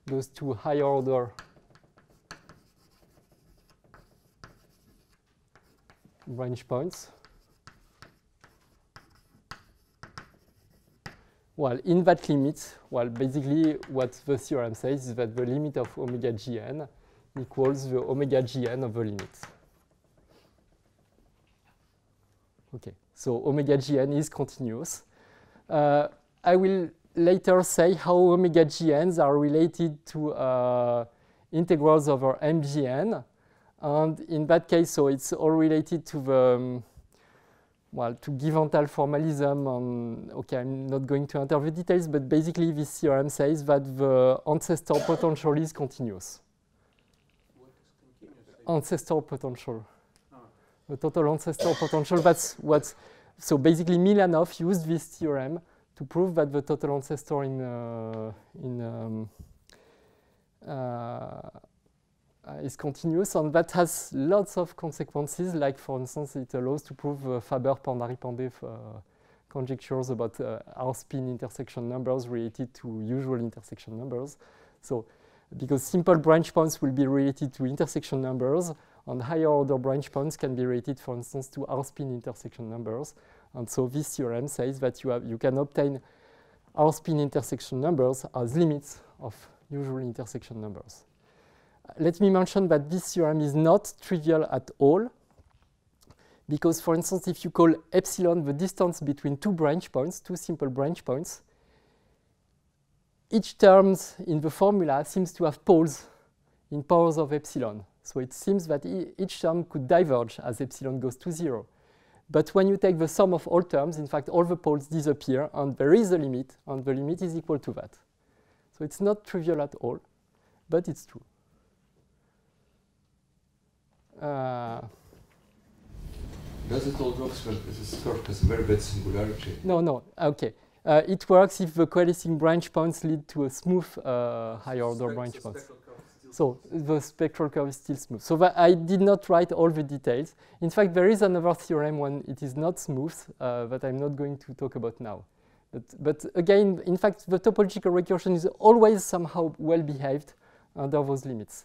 Goes to higher order branch points. Well, in that limit, well, basically what the theorem says is that the limit of omega gn equals the omega gn of the limit. Okay, so omega gn is continuous. I will later say how omega gns are related to integrals over mgn, and in that case, so it's all related to the well, to Givental formalism. Okay, I'm not going to enter the details, but basically, this theorem says that the ancestor potential is continuous. What is continuous? Ancestor potential. The total ancestor potential, that's what, so basically Milanov used this theorem to prove that the total ancestor is continuous, and that has lots of consequences, like for instance, it allows to prove Faber-Pandari-Pandey conjectures about R-spin intersection numbers related to usual intersection numbers. So, because simple branch points will be related to intersection numbers, and higher order branch points can be related, for instance, to R-spin intersection numbers. And so this theorem says that you can obtain R-spin intersection numbers as limits of usual intersection numbers. Let me mention that this theorem is not trivial at all, because, for instance, if you call epsilon the distance between two branch points, two simple branch points, each term in the formula seems to have poles in powers of epsilon. So it seems that each term could diverge as epsilon goes to 0. But when you take the sum of all terms, in fact, all the poles disappear, and there is a limit, and the limit is equal to that. So it's not trivial at all, but it's true. Does it all work if this curve has a very bad singularity? No, no, okay. It works if the coalescing branch points lead to a smooth higher order branch points. So the spectral curve is still smooth. So I did not write all the details. In fact, there is another theorem when it is not smooth that I'm not going to talk about now. But again, in fact, the topological recursion is always somehow well-behaved under those limits.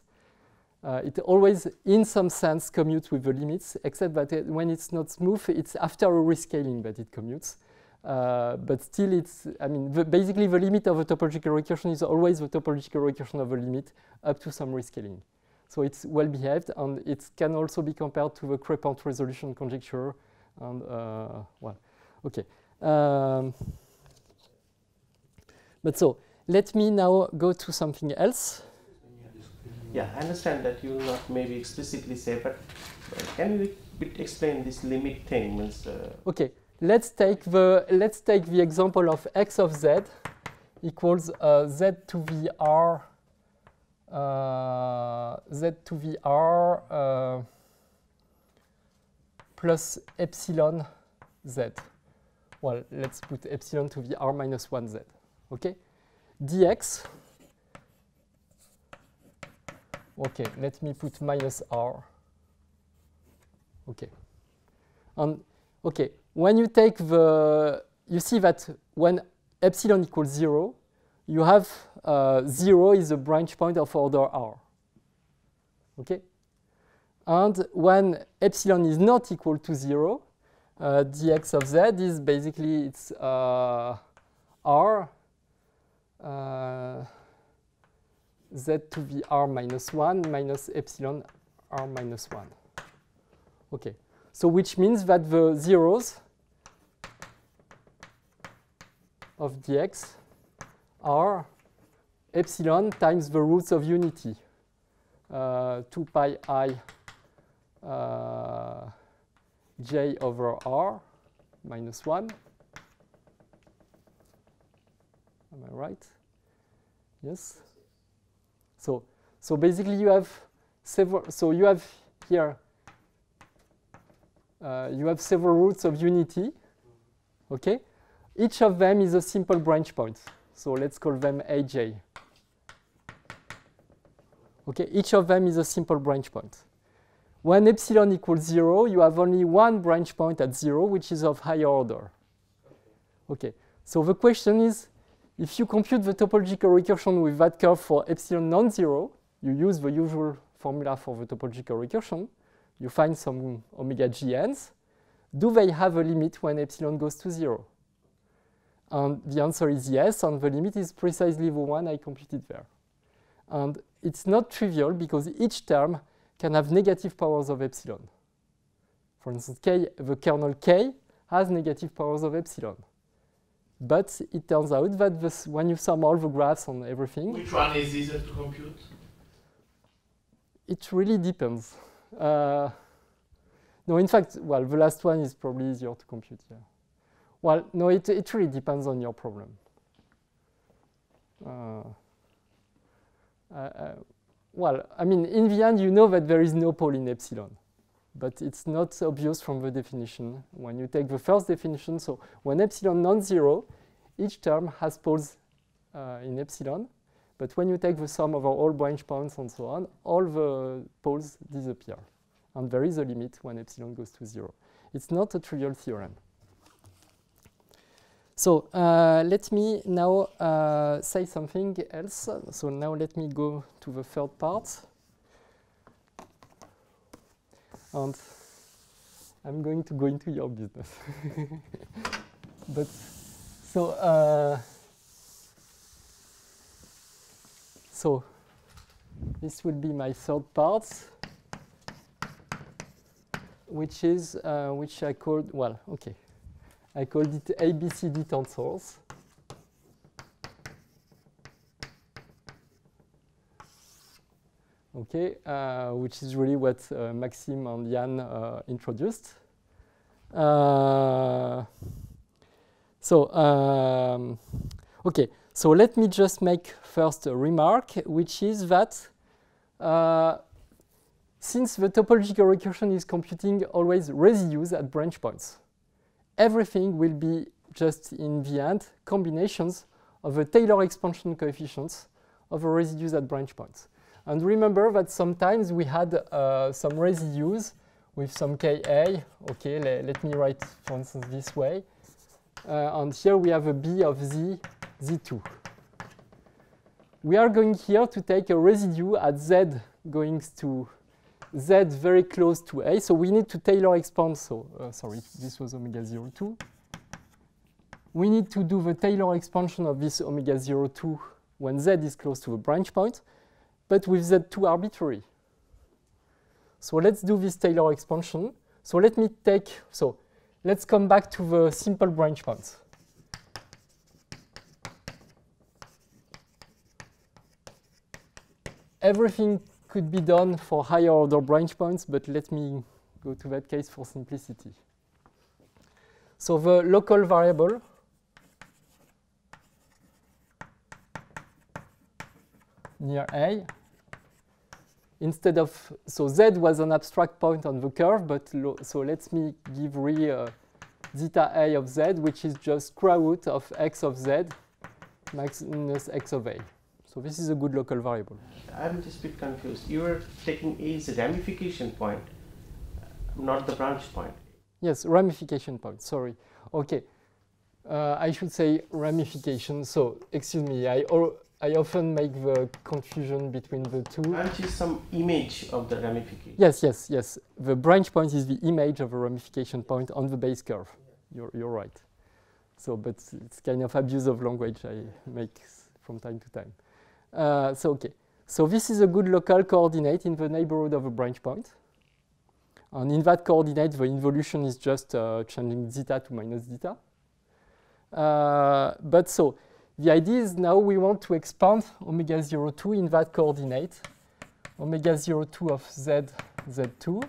It always, in some sense, commutes with the limits, except that when it's not smooth, it's after a rescaling that it commutes. But still, it's, I mean, basically the limit of a topological recursion is always the topological recursion of a limit up to some rescaling. So it's well behaved, and it can also be compared to the Crepant resolution conjecture. And, well, okay. But so, let me now go to something else. Yeah, I understand that you will not maybe explicitly say, but can you explain this limit thing? Means, okay. Let's take the example of x of z equals z to the r z to the r plus epsilon z. Well, let's put epsilon to the r minus 1 z. Okay? Dx. Okay, let me put minus r. Okay. And okay, when you take the, you see that when epsilon equals 0, you have 0 is a branch point of order r. Okay? And when epsilon is not equal to 0, dx of z is basically it's r z to the r minus 1 minus epsilon r minus 1. Okay, so which means that the zeros of dx are epsilon times the roots of unity, 2 pi I j over r minus 1. Am I right? Yes. So basically you have several. So you have here. You have several roots of unity. Okay. Each of them is a simple branch point. So let's call them aj. Okay. Each of them is a simple branch point. When epsilon equals 0, you have only one branch point at 0, which is of higher order. Okay, so the question is, if you compute the topological recursion with that curve for epsilon non-zero, you use the usual formula for the topological recursion, you find some omega gns, do they have a limit when epsilon goes to 0? And the answer is yes, and the limit is precisely the one I computed there. And it's not trivial because each term can have negative powers of epsilon. For instance, K, the kernel K has negative powers of epsilon. But it turns out that this, when you sum all the graphs and everything... Which one is easier to compute? It really depends. No, in fact, well, the last one is probably easier to compute, yeah. Well, no, it really depends on your problem. Well, I mean, in the end, you know that there is no pole in epsilon. But it's not obvious from the definition. When you take the first definition, so when epsilon non-zero, each term has poles in epsilon. But when you take the sum over all branch points and so on, all the poles disappear. And there is a limit when epsilon goes to 0. It's not a trivial theorem. So let me now say something else. So now let me go to the third part. And I'm going to go into your business. But so, this will be my third part, which is, which I called, well, okay. I called it ABCD tensors. Okay, which is really what Maxime and Jan introduced. Okay, so let me just make first a remark, which is that since the topological recursion is computing always residues at branch points, everything will be just in the end combinations of the Taylor expansion coefficients of the residues at branch points. And remember that sometimes we had some residues with some Ka. Okay, let me write, for instance, this way. And here we have a B of Z, Z2. We are going here to take a residue at Z going to Z very close to A. So we need to Taylor expand. So, sorry, this was omega 02. We need to do the Taylor expansion of this omega 02 when Z is close to the branch point, but with Z2 arbitrary. So let's do this Taylor expansion. So let me take, so let's come back to the simple branch points. Everything could be done for higher order branch points, but let me go to that case for simplicity. So the local variable near A instead of, so z was an abstract point on the curve, but so let me give zeta a of z, which is just square root of x of z minus x of a. So this is a good local variable. I'm just a bit confused. You were taking a as a ramification point, not the branch point. Yes, ramification point, sorry. Okay, I should say ramification. So, excuse me, I often make the confusion between the two. Branch is some image of the ramification. Yes, yes, yes. The branch point is the image of a ramification point on the base curve. You're right. So, but it's kind of abuse of language I make from time to time. So, okay. So this is a good local coordinate in the neighborhood of a branch point. And in that coordinate, the involution is just changing zeta to minus zeta. But so, the idea is now we want to expand omega 02 in that coordinate, omega 02 of z, z2.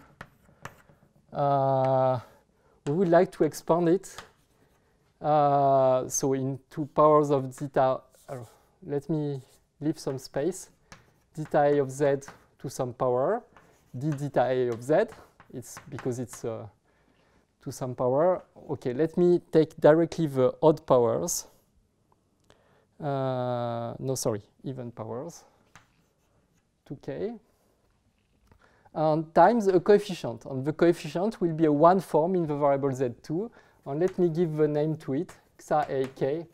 We would like to expand it, so in 2 powers of zeta, let me leave some space, zeta a of z to some power, d zeta a of z, it's because it's to some power. Okay, let me take directly the odd powers. No, sorry, even powers, 2k, and times a coefficient. And the coefficient will be a 1 form in the variable z2. And let me give the name to it, xa a k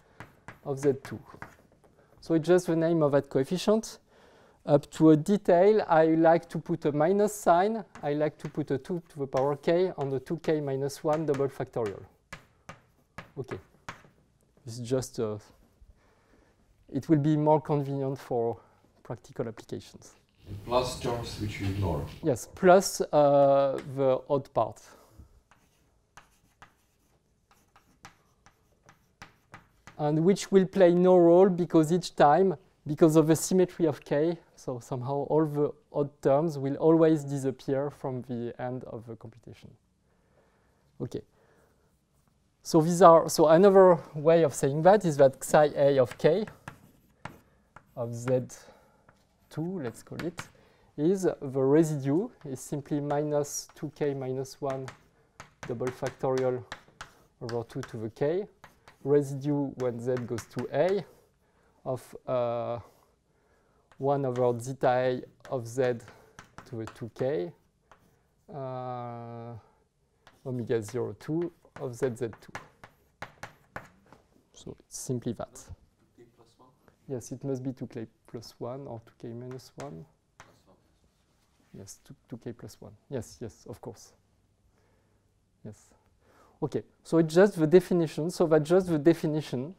of z2. So it's just the name of that coefficient. Up to a detail, I like to put a minus sign. I like to put a 2 to the power k on the 2k minus 1 double factorial. Okay, it's just a it will be more convenient for practical applications. And plus terms which you ignore. Yes, plus the odd part. And which will play no role because each time, because of the symmetry of k, so somehow all the odd terms will always disappear from the end of the computation. Okay. So these are, so another way of saying that is that psi a of k of z2, let's call it, is the residue is simply minus 2k minus 1 double factorial over 2 to the k, residue when z goes to a of 1 over zeta a of z to the 2k omega 02 of z2. So it's simply that. Yes, it must be 2k plus 1 or 2k minus 1. Yes, 2k plus 1. Yes, yes, of course. Yes. Okay, so it's just the definition. So that's just the definition.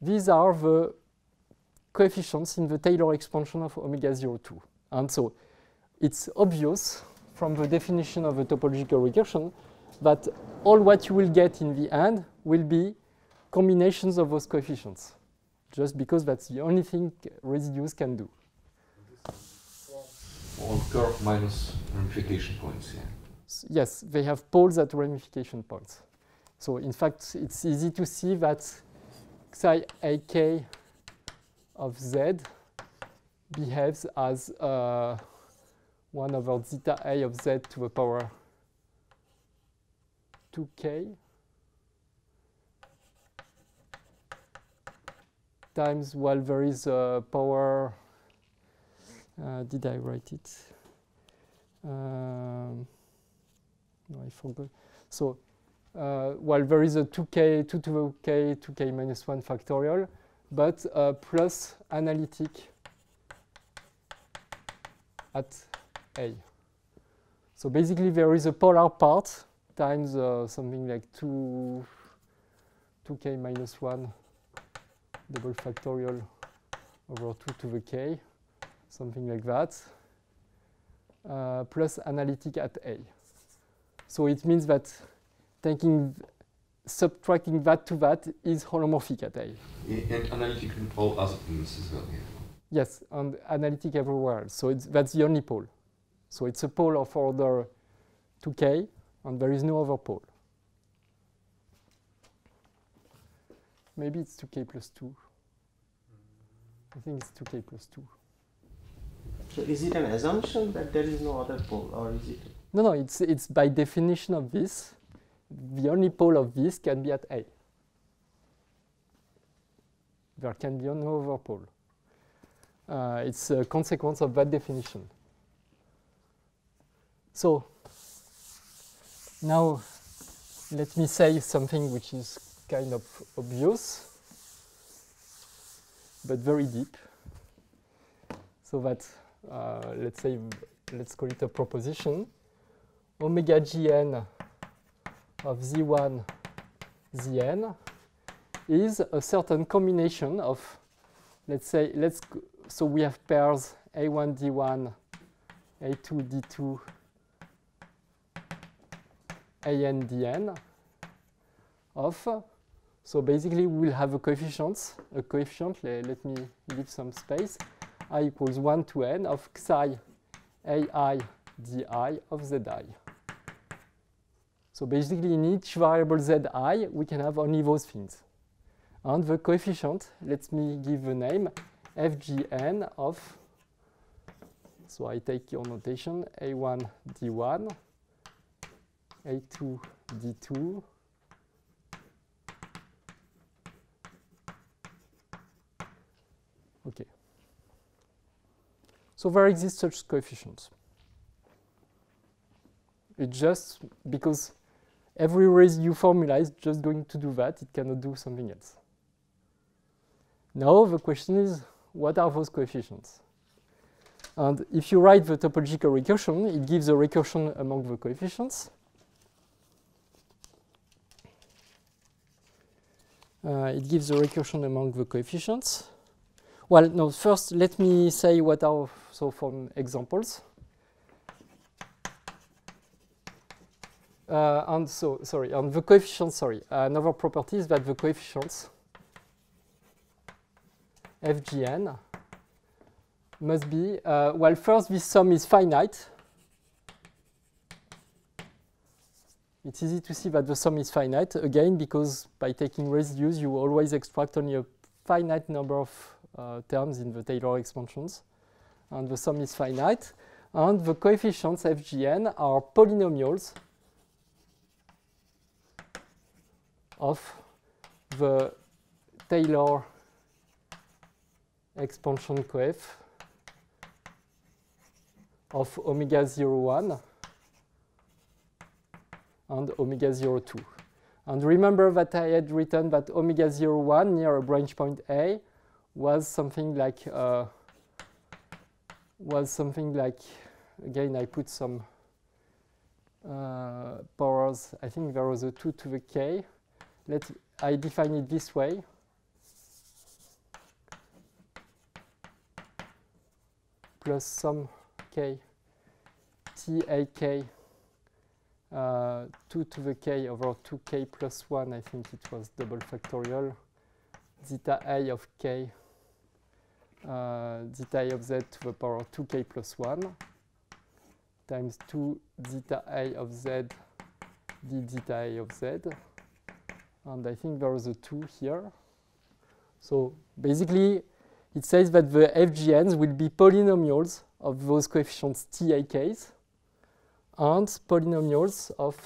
These are the coefficients in the Taylor expansion of omega 02. And so it's obvious from the definition of a topological recursion that all what you will get in the end will be combinations of those coefficients, just because that's the only thing residues can do. On curve minus ramification points, yeah. Yes, they have poles at ramification points. So in fact, it's easy to see that psi ak of z behaves as 1 over zeta a of z to the power 2k times, well, there is a power, did I write it? No, I forgot. So, well, there is a 2k, 2 to the k, 2k minus 1 factorial, but plus analytic at a. So basically, there is a polar part times something like 2k minus 1 double factorial over 2 to the k, something like that, plus analytic at a. So it means that subtracting that to that is holomorphic at a. And analytic in all other poles as well, yeah. Yes, and analytic everywhere. So that's the only pole. So it's a pole of order 2k, and there is no other pole. Maybe it's 2k plus 2. I think it's 2k plus 2. So is it an assumption that there is no other pole, or is it? No, no, it's by definition of this. The only pole of this can be at A. There can be no other pole. It's a consequence of that definition. So now let me say something which is kind of obvious, but very deep. So that, let's say, let's call it a proposition. Omega gn of z1, zn is a certain combination of, let's say, so we have pairs a1, d1, a2, d2, an, dn of, so basically we will have a coefficient, let me leave some space, I equals 1 to n of xi ai di of zi. So basically in each variable zi we can have only those things. And the coefficient, let me give the name fgn of, so I take your notation, a1 d1, a2 d2, okay. So there exist such coefficients. It's just because every residue formula is just going to do that. It cannot do something else. Now the question is, what are those coefficients? And if you write the topological recursion, it gives a recursion among the coefficients. It gives a recursion among the coefficients. Well, no, first let me say what are, so from examples. And so, sorry, on the coefficients, sorry, another property is that the coefficients FGN must be, well, first this sum is finite. It's easy to see that the sum is finite, again, because by taking residues you always extract only a finite number of terms in the Taylor expansions, and the sum is finite, and the coefficients FGN are polynomials of the Taylor expansion coef of omega 0,1 and omega 0,2. And remember that I had written that omega 0,1 near a branch point A was something like again I put some powers. I think there was a 2 to the k. I define it this way. Plus some k t a k 2 to the k over 2k plus 1. I think it was double factorial. Zeta a of k, zeta a of z to the power of 2k plus 1 times 2 zeta a of z d zeta a of z, and I think there is a 2 here. So basically it says that the FGNs will be polynomials of those coefficients TAKs and polynomials of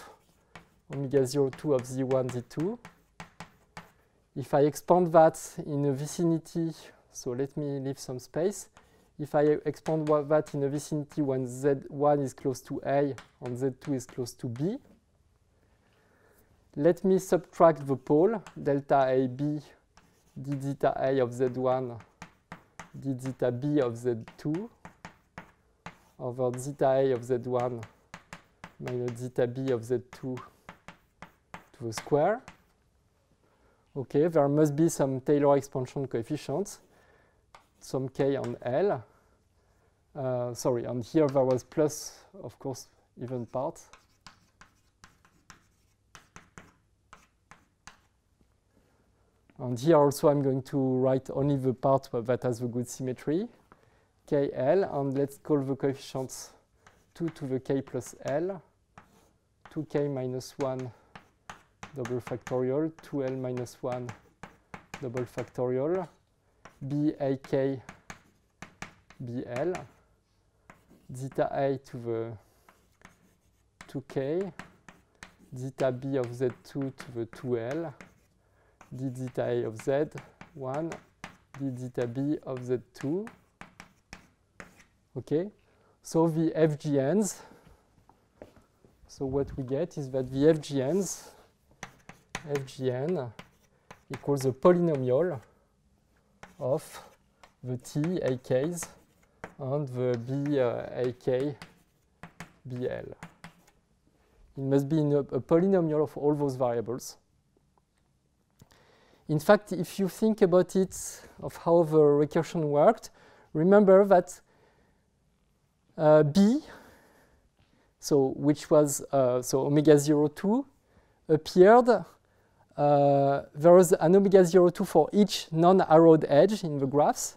omega 0,2 of z1, z2. If I expand that in a vicinity, so let me leave some space. If I expand that in a vicinity when Z1 is close to A and Z2 is close to B, let me subtract the pole delta AB d zeta A of Z1 d zeta B of Z2 over zeta A of Z1 minus zeta B of Z2 to the square. Okay, there must be some Taylor expansion coefficients, some k on L. Sorry, and here there was plus, of course, even part. And here also I'm going to write only the part that has the good symmetry, KL, and let's call the coefficients 2 to the k plus L, 2k minus 1 double factorial, 2L minus 1 double factorial, BAK BL, zeta I to the 2k, zeta B of z2 to the 2l, d zeta A of z1, d zeta B of z2. Okay, so the FGNs, so what we get is that the FGN equals the polynomial of the T AKs and the B AK BL. It must be a polynomial of all those variables. In fact, if you think about it, of how the recursion worked, remember that B, so which was so omega 02, appeared. There was an omega 02 for each non-arrowed edge in the graphs,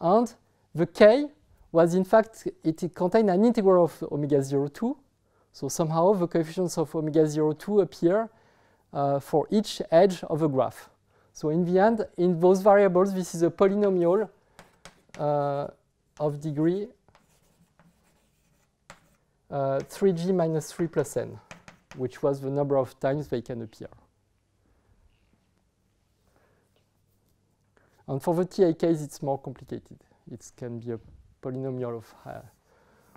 and the K was in fact it contained an integral of omega 02. So somehow the coefficients of omega 02 appear for each edge of a graph. So in the end, in those variables, this is a polynomial of degree 3g minus 3 plus n, which was the number of times they can appear. And for the TAKs, it's more complicated. It can be a polynomial of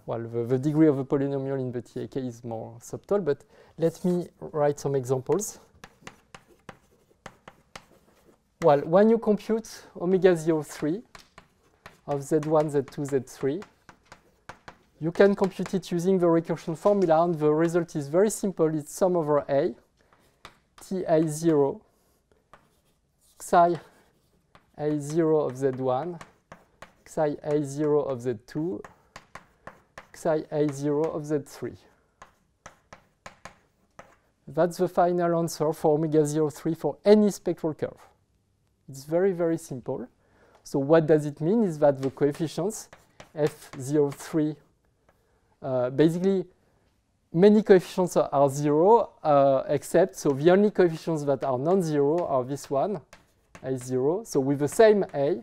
well, the degree of a polynomial in the TAK is more subtle, but let me write some examples. Well, when you compute omega 03 of Z1, Z2, Z3, you can compute it using the recursion formula, and the result is very simple. It's sum over A, TA0, Xi A0 of Z1, Xi A0 of Z2, Xi A0 of Z3. That's the final answer for omega 03 for any spectral curve. It's very, very simple. So what does it mean is that the coefficients F03, basically many coefficients are zero, except, so the only coefficients that are non-zero are this one, A0, so with the same A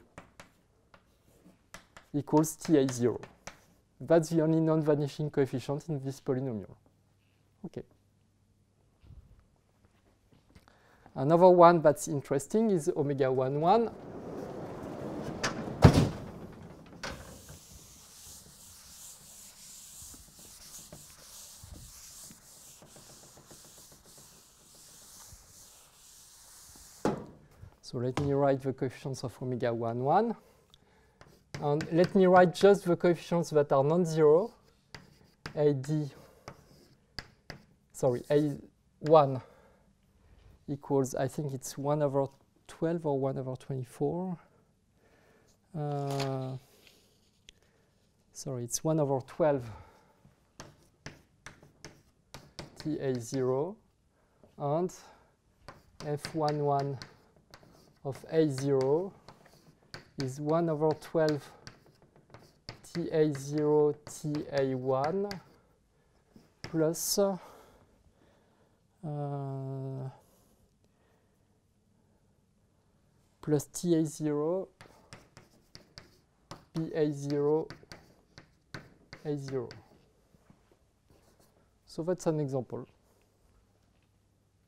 equals TA0. That's the only non-vanishing coefficient in this polynomial. Okay. Another one that's interesting is omega 11. So let me write the coefficients of omega 11. And let me write just the coefficients that are non-zero, A1 equals, I think it's 1 over 12 or 1 over 24. Sorry, it's 1 over 12 TA0 and F11 of A0 is 1 over 12 TA0 TA1 plus plus TA0 BA0 A0. So that's an example.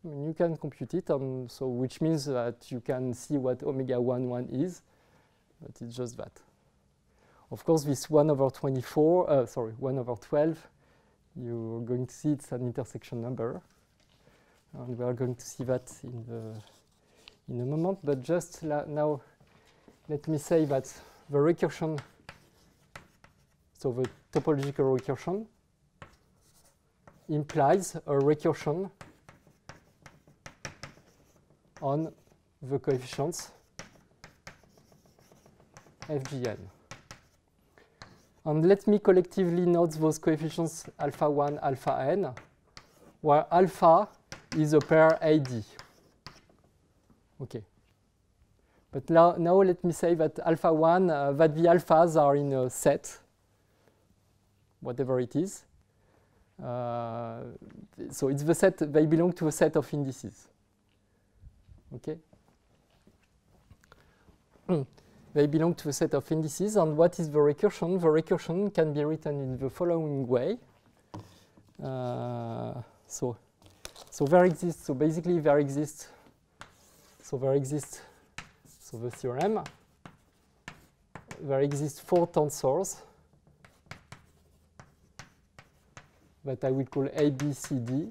I mean, you can compute it, so which means that you can see what omega 11 is, but it's just that. Of course, this 1 over 12, you're going to see it's an intersection number, and we are going to see that in a moment. But just now, let me say that the recursion, so the topological recursion, implies a recursion on the coefficients FGN. And let me collectively note those coefficients alpha 1, alpha n, where alpha is a pair AD. Okay. But now let me say that alpha 1, that the alphas are in a set, whatever it is. So it's the set, they belong to a set of indices. Okay. They belong to a set of indices. And what is the recursion? The recursion can be written in the following way. So there exist four tensors that I will call A, B, C, D.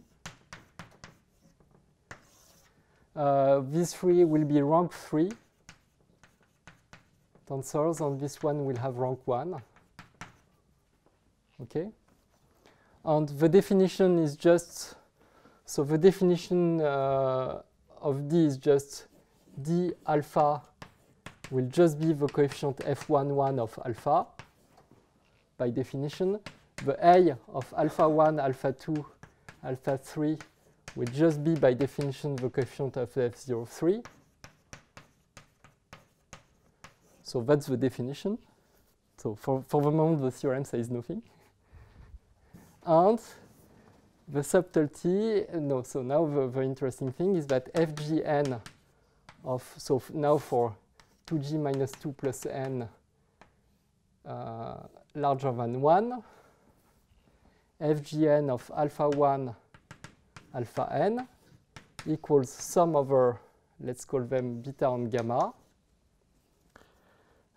These three will be rank 3 tensors, and this one will have rank 1. Okay, and the definition is just, so the definition of D is just D alpha will just be the coefficient F11 of alpha by definition. The A of alpha 1, alpha 2, alpha 3 will just be by definition the coefficient of F03. So that's the definition. So for the moment, the theorem says nothing. And the subtlety, no, so now the interesting thing is that FGN of, so now for 2G minus 2 plus N larger than 1, FGN of alpha 1 alpha n equals sum over, let's call them beta and gamma,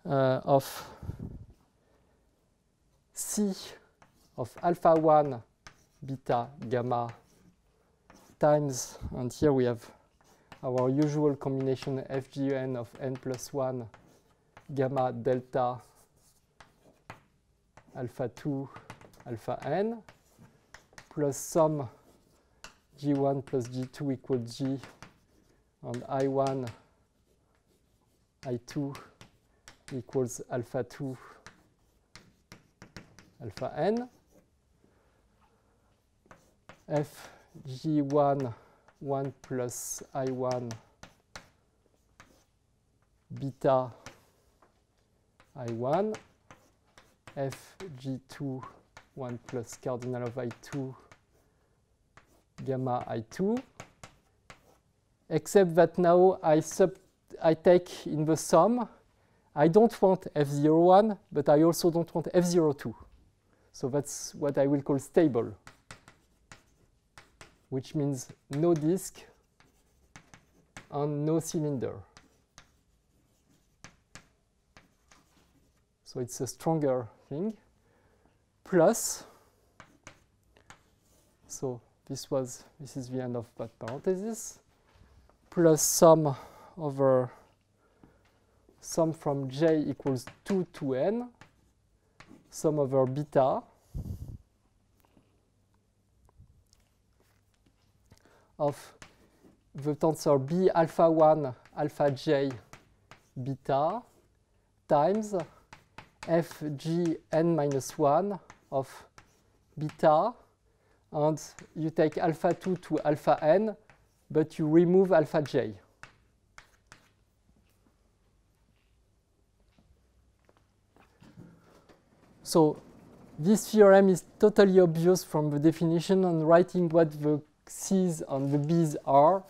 of C of alpha 1 beta gamma times, and here we have our usual combination FGN of n plus 1 gamma delta alpha 2 alpha n plus sum G1 plus G2 equals G and I1, I2 equals alpha 2, alpha n. F G1, 1 plus I1, beta I1. F G2, 1 plus cardinal of I2, gamma I2, except that now I take in the sum, I don't want F01, but I also don't want F02. So that's what I will call stable, which means no disk and no cylinder. So it's a stronger thing. Plus, so this is the end of that parenthesis, plus sum over sum from j equals 2 to n, sum over beta of the tensor b alpha 1 alpha j beta times f g n minus 1 of beta. And you take alpha 2 to alpha n, but you remove alpha j. So this theorem is totally obvious from the definition, and writing what the c's and the b's are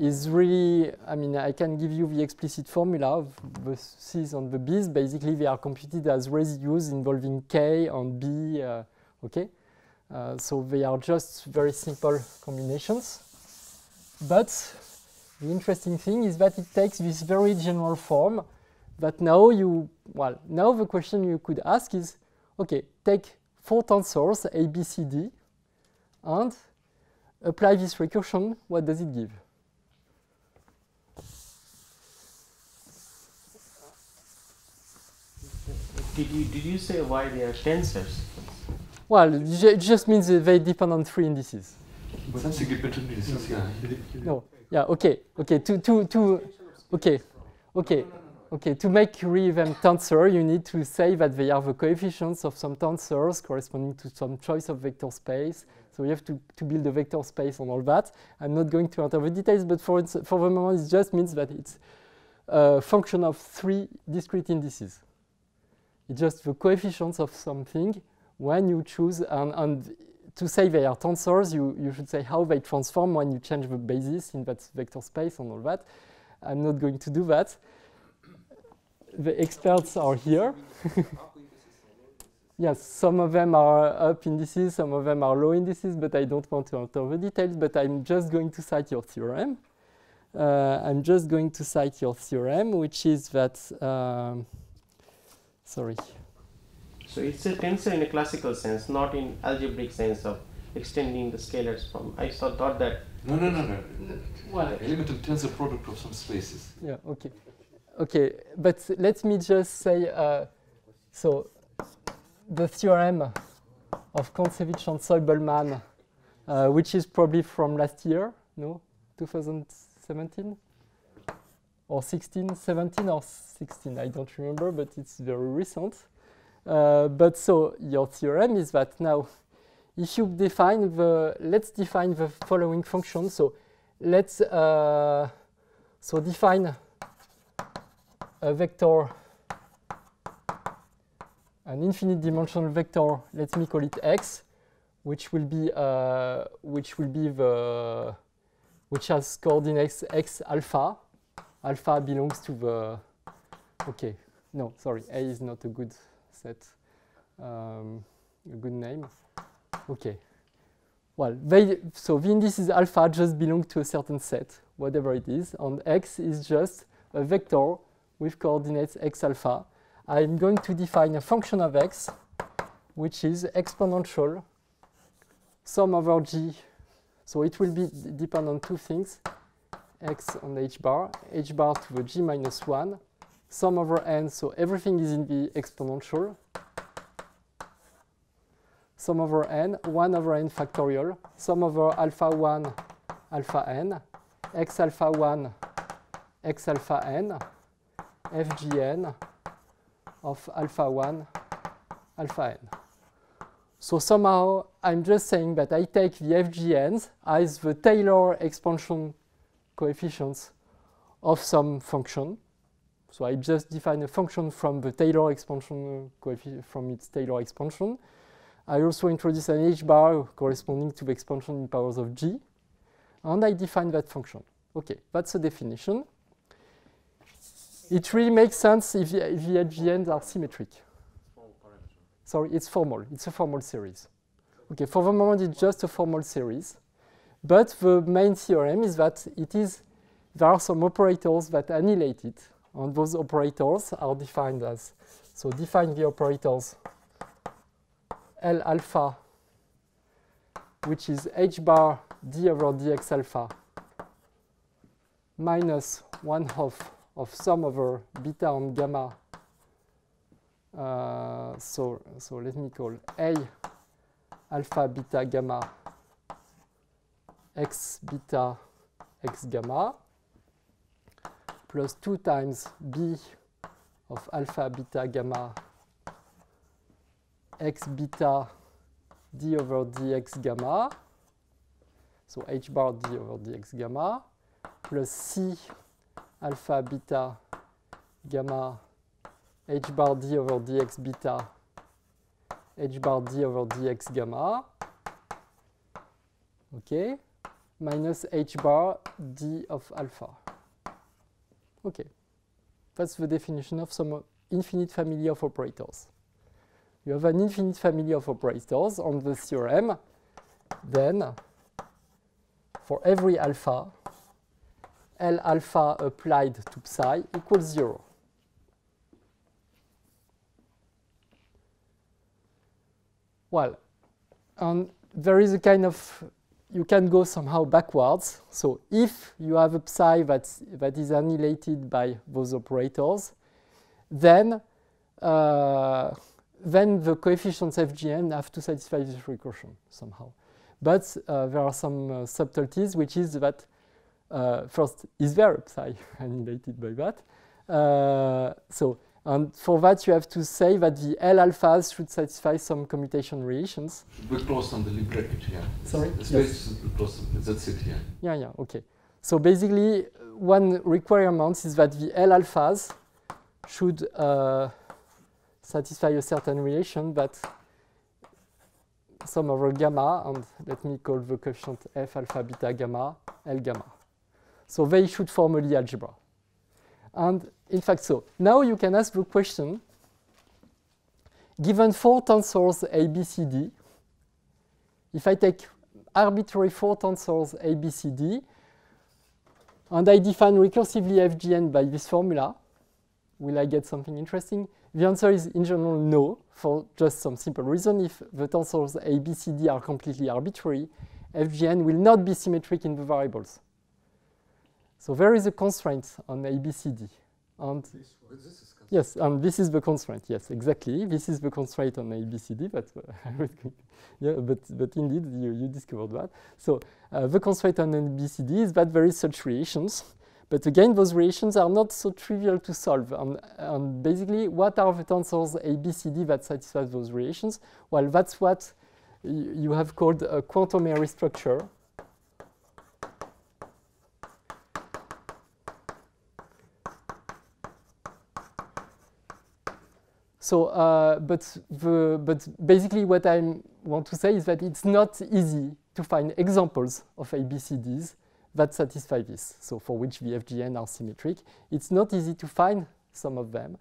is really, I mean, I can give you the explicit formula of the c's and the b's. Basically, they are computed as residues involving k and b. Okay, so they are just very simple combinations. But the interesting thing is that it takes this very general form. But now now the question you could ask is, okay, take four tensors A, B, C, D, and apply this recursion. What does it give? Did you say why they are tensors? Well, it just means that they depend on 3 indices. No, yeah, okay. To make re-event tensor, you need to say that they are the coefficients of some tensors corresponding to some choice of vector space. So you have to build a vector space and all that. I'm not going to enter the details, but for the moment, it just means that it's a function of 3 discrete indices. It's just the coefficients of something. When you choose, and to say they are tensors, you should say how they transform when you change the basis in that vector space and all that. I'm not going to do that. The experts are here. Yes, some of them are up indices, some of them are low indices, but I don't want to enter the details, but I'm just going to cite your theorem. I'm just going to cite your theorem, which is that, sorry. So it's a tensor in a classical sense, not in algebraic sense of extending the scalars from. I thought that. No. Well, element of tensor product of some spaces. Yeah. Okay. Okay. But let me just say, so the theorem of Kontsevich and Soibelman, which is probably from last year, no, 2017 or 16, 17 or 16. I don't remember, but it's very recent. But so your theorem is that now, if you define the, let's define the following function. So let's so define a vector, an infinite dimensional vector. Let me call it X, which will be the, which has coordinates X alpha. Alpha belongs to the. Okay, no, sorry, A is not a good set, a good name. Okay. Well, they, so the indices alpha just belong to a certain set, whatever it is, and X is just a vector with coordinates X alpha. I'm going to define a function of X, which is exponential sum over G. So it will be depend on two things, X and H bar to the G minus 1, sum over N, so everything is in the exponential. Sum over n, 1 over n factorial, sum over alpha 1, alpha n, x alpha 1, x alpha n, fgn of alpha 1, alpha n. So somehow I'm just saying that I take the fgns as the Taylor expansion coefficients of some function. So I just define a function from the Taylor expansion coefficient, from its Taylor expansion. I also introduce an h bar corresponding to the expansion in powers of G, and I define that function. Okay, that's the definition. It really makes sense if the HGNs are symmetric. Sorry, it's formal. It's a formal series. Okay, for the moment it's just a formal series, but the main theorem is that it is there are some operators that annihilate it, and those operators are defined as so. Define the operators. L alpha, which is h bar d over dx alpha minus 1/2 of sum over beta and gamma. So let me call A alpha beta gamma x beta x gamma plus 2 times B of alpha beta gamma x beta d over dx gamma, so h bar d over dx gamma, plus c alpha beta gamma h bar d over dx beta h bar d over dx gamma, okay, minus h bar d of alpha. Okay, that's the definition of some infinite family of operators. You have an infinite family of operators on the theorem. Then, for every alpha, L alpha applied to psi equals 0. Well, and there is a kind of, you can go somehow backwards. So if you have a psi that is annihilated by those operators, then the coefficients FGN have to satisfy this recursion somehow. But there are some subtleties, which is that, first, is there a psi annihilated by that? So, and for that, you have to say that the L alphas should satisfy some commutation relations. Should be closed on the bracket, yeah. Sorry? The space should be closed, that's it, yeah. Yeah, yeah, okay. So basically, one requirement is that the L alphas should satisfy a certain relation that sum over gamma, and let me call the coefficient f alpha beta gamma L gamma. So they should form a Lie algebra. And in fact, so now you can ask the question, given four tensors A, B, C, D, if I take arbitrary four tensors A, B, C, D, and I define recursively FGN by this formula, will I get something interesting? The answer is, in general, no, for just some simple reason. If the tensors A, B, C, D are completely arbitrary, FGN will not be symmetric in the variables. So there is a constraint on A, B, C, D. And this is yes, this is the constraint. Yes, exactly. This is the constraint on A, B, C, D. But, yeah, but indeed, you discovered that. So the constraint on A, B, C, D is that there is such relations. But again, those relations are not so trivial to solve. And basically, what are the tensors A, B, C, D that satisfy those relations? Well, that's what you have called a quantum Airy structure. So, but basically, what I want to say is that it's not easy to find examples of A, B, C, Ds that satisfy this, so for which the FGN are symmetric. It's not easy to find some of them,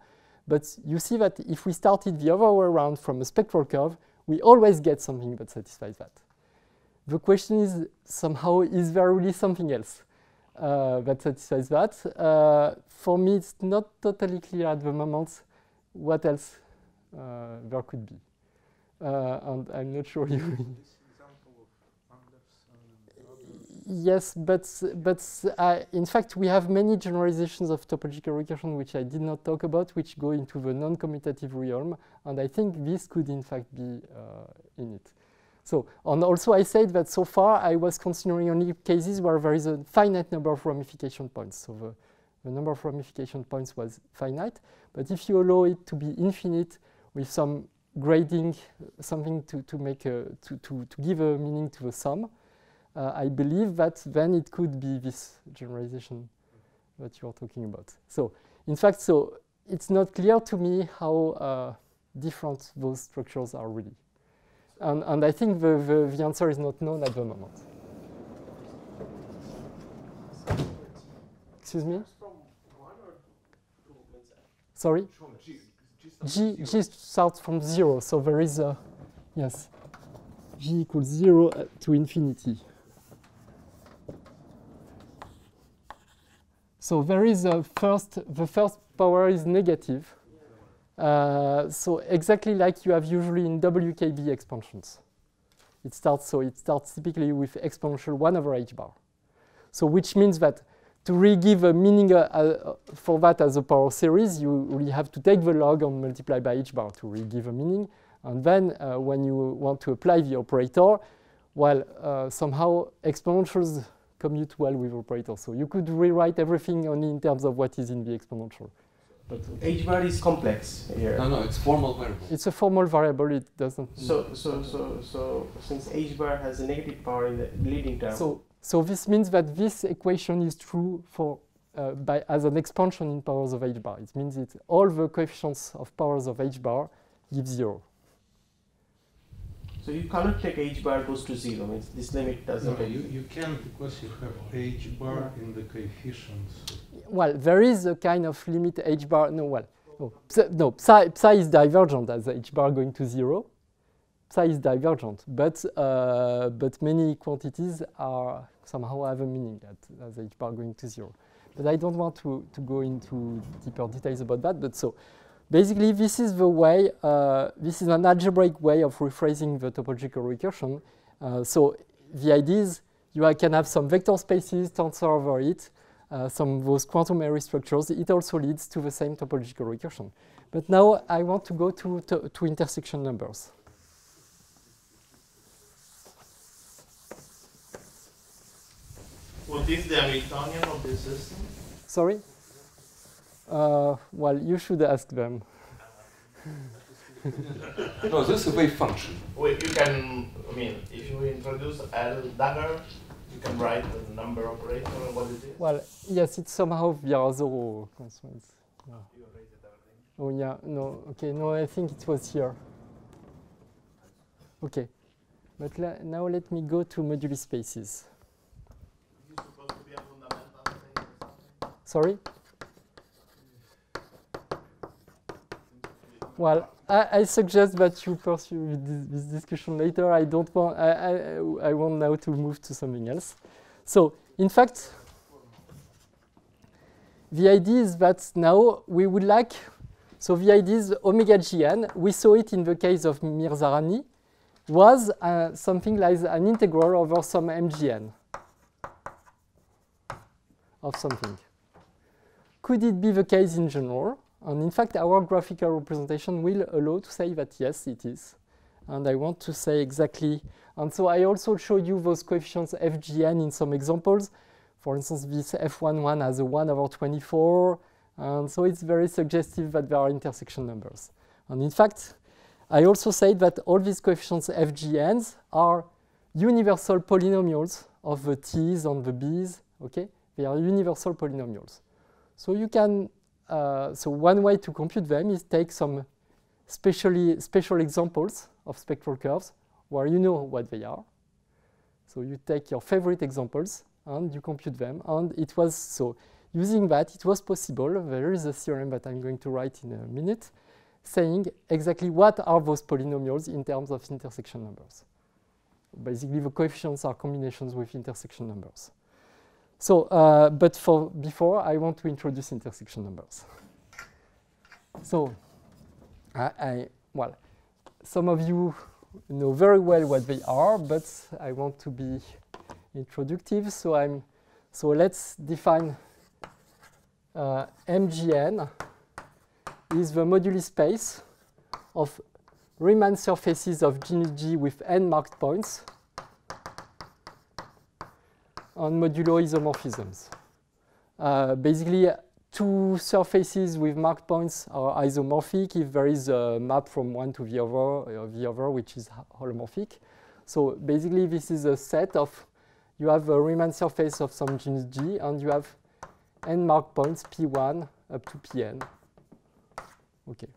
but you see that if we started the other way around from a spectral curve, we always get something that satisfies that. The question is somehow, is there really something else that satisfies that? For me, it's not totally clear at the moment what else there could be. And I'm not sure you... Yes, but in fact, we have many generalizations of topological recursion which I did not talk about, which go into the non-commutative realm, and I think this could in fact be in it. So, and also I said that so far I was considering only cases where there is a finite number of ramification points. So the number of ramification points was finite, but if you allow it to be infinite with some grading, something to give a meaning to the sum, I believe that then it could be this generalization that you are talking about. So, in fact, so it's not clear to me how different those structures are really. And I think the answer is not known at the moment. Excuse me? Sorry? G starts from 0, so there is a, yes, G equals 0 to infinity. So there is a first, the first power is negative. So exactly like you have usually in WKB expansions. It starts, so it starts typically with exponential 1 over h bar. So which means that to re-give a meaning for that as a power series, you really have to take the log and multiply by h bar to re-give a meaning. And then when you want to apply the operator, well, somehow exponentials commute well with operators. So you could rewrite everything only in terms of what is in the exponential. But h bar is complex here. No, no, it's formal variable. It's a formal variable. It doesn't. So since h bar has a negative power in the leading term. So this means that this equation is true for as an expansion in powers of h bar. It means that all the coefficients of powers of h bar give 0. So you cannot take h bar goes to 0. Means this limit doesn't. No, you can, because you have h bar in the coefficients. Well, there is a kind of limit h bar. No, well, no, psi is divergent as h bar going to 0. Psi is divergent, but many quantities are somehow have a meaning as h bar going to 0. But I don't want to go into deeper details about that. But so. Basically, this is the way, this is an algebraic way of rephrasing the topological recursion. So the idea is you can have some vector spaces, tensor over it, some of those quantum Airy structures. It also leads to the same topological recursion. But now I want to go to intersection numbers. What is the Hamiltonian of the system? Sorry? Well, you should ask them. No, this is a wave function. Wait, you can, I mean, if you introduce L dagger, you can write the number operator, what it is? Well, yes, it's somehow the other constraints. Yeah. You erased everything. Oh, yeah, no, okay, no, I think it was here. Okay, but now let me go to moduli spaces. Is it supposed to be a fundamental thing or something? Sorry? Well, I suggest that you pursue this discussion later. I don't want. I want now to move to something else. So, in fact, the idea is that now we would like. So the idea is omega gn. We saw it in the case of Mirzakhani, was something like an integral over some mgn of something. Could it be the case in general? And in fact, our graphical representation will allow to say that yes, it is. And I want to say exactly. And so I also show you those coefficients fgn in some examples. For instance, this f11 has a 1 over 24. And so it's very suggestive that there are intersection numbers. And in fact, I also said that all these coefficients fgn's are universal polynomials of the t's and the b's. Okay, they are universal polynomials. So you can. So one way to compute them is take some special examples of spectral curves where you know what they are. So you take your favorite examples and you compute them. And it was so using that it was possible. There is a theorem that I'm going to write in a minute, saying exactly what are those polynomials in terms of intersection numbers. Basically, the coefficients are combinations with intersection numbers. So, but before, I want to introduce intersection numbers. So, well, some of you know very well what they are, but I want to be introductive. So, let's define MGN is the moduli space of Riemann surfaces of G with n marked points on modulo isomorphisms. Basically, two surfaces with marked points are isomorphic if there is a map from one to the other, which is holomorphic. So basically, this is a set of, you have a Riemann surface of some genus G, and you have n marked points P1 up to Pn. Okay.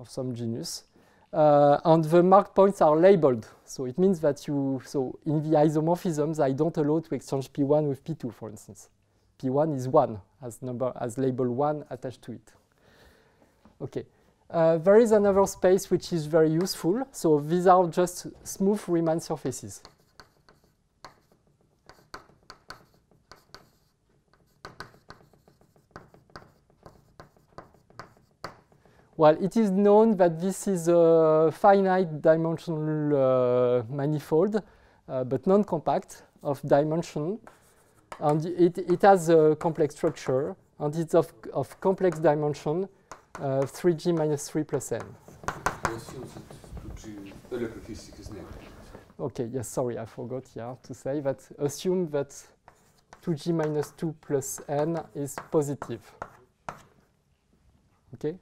Of some genus. And the marked points are labeled. So it means that you, so in the isomorphisms, I don't allow to exchange P1 with P2, for instance. P1 is 1, as label 1 attached to it. Okay. There is another space which is very useful. So these are just smooth Riemann surfaces. Well, it is known that this is a finite dimensional manifold, but non-compact of dimension. And it has a complex structure, and it's of complex dimension 3G minus 3 plus n. I assume that 2G Euler characteristic is negative. Okay, yes, sorry, I forgot to say that. Assume that 2G minus 2 plus n is positive. Okay?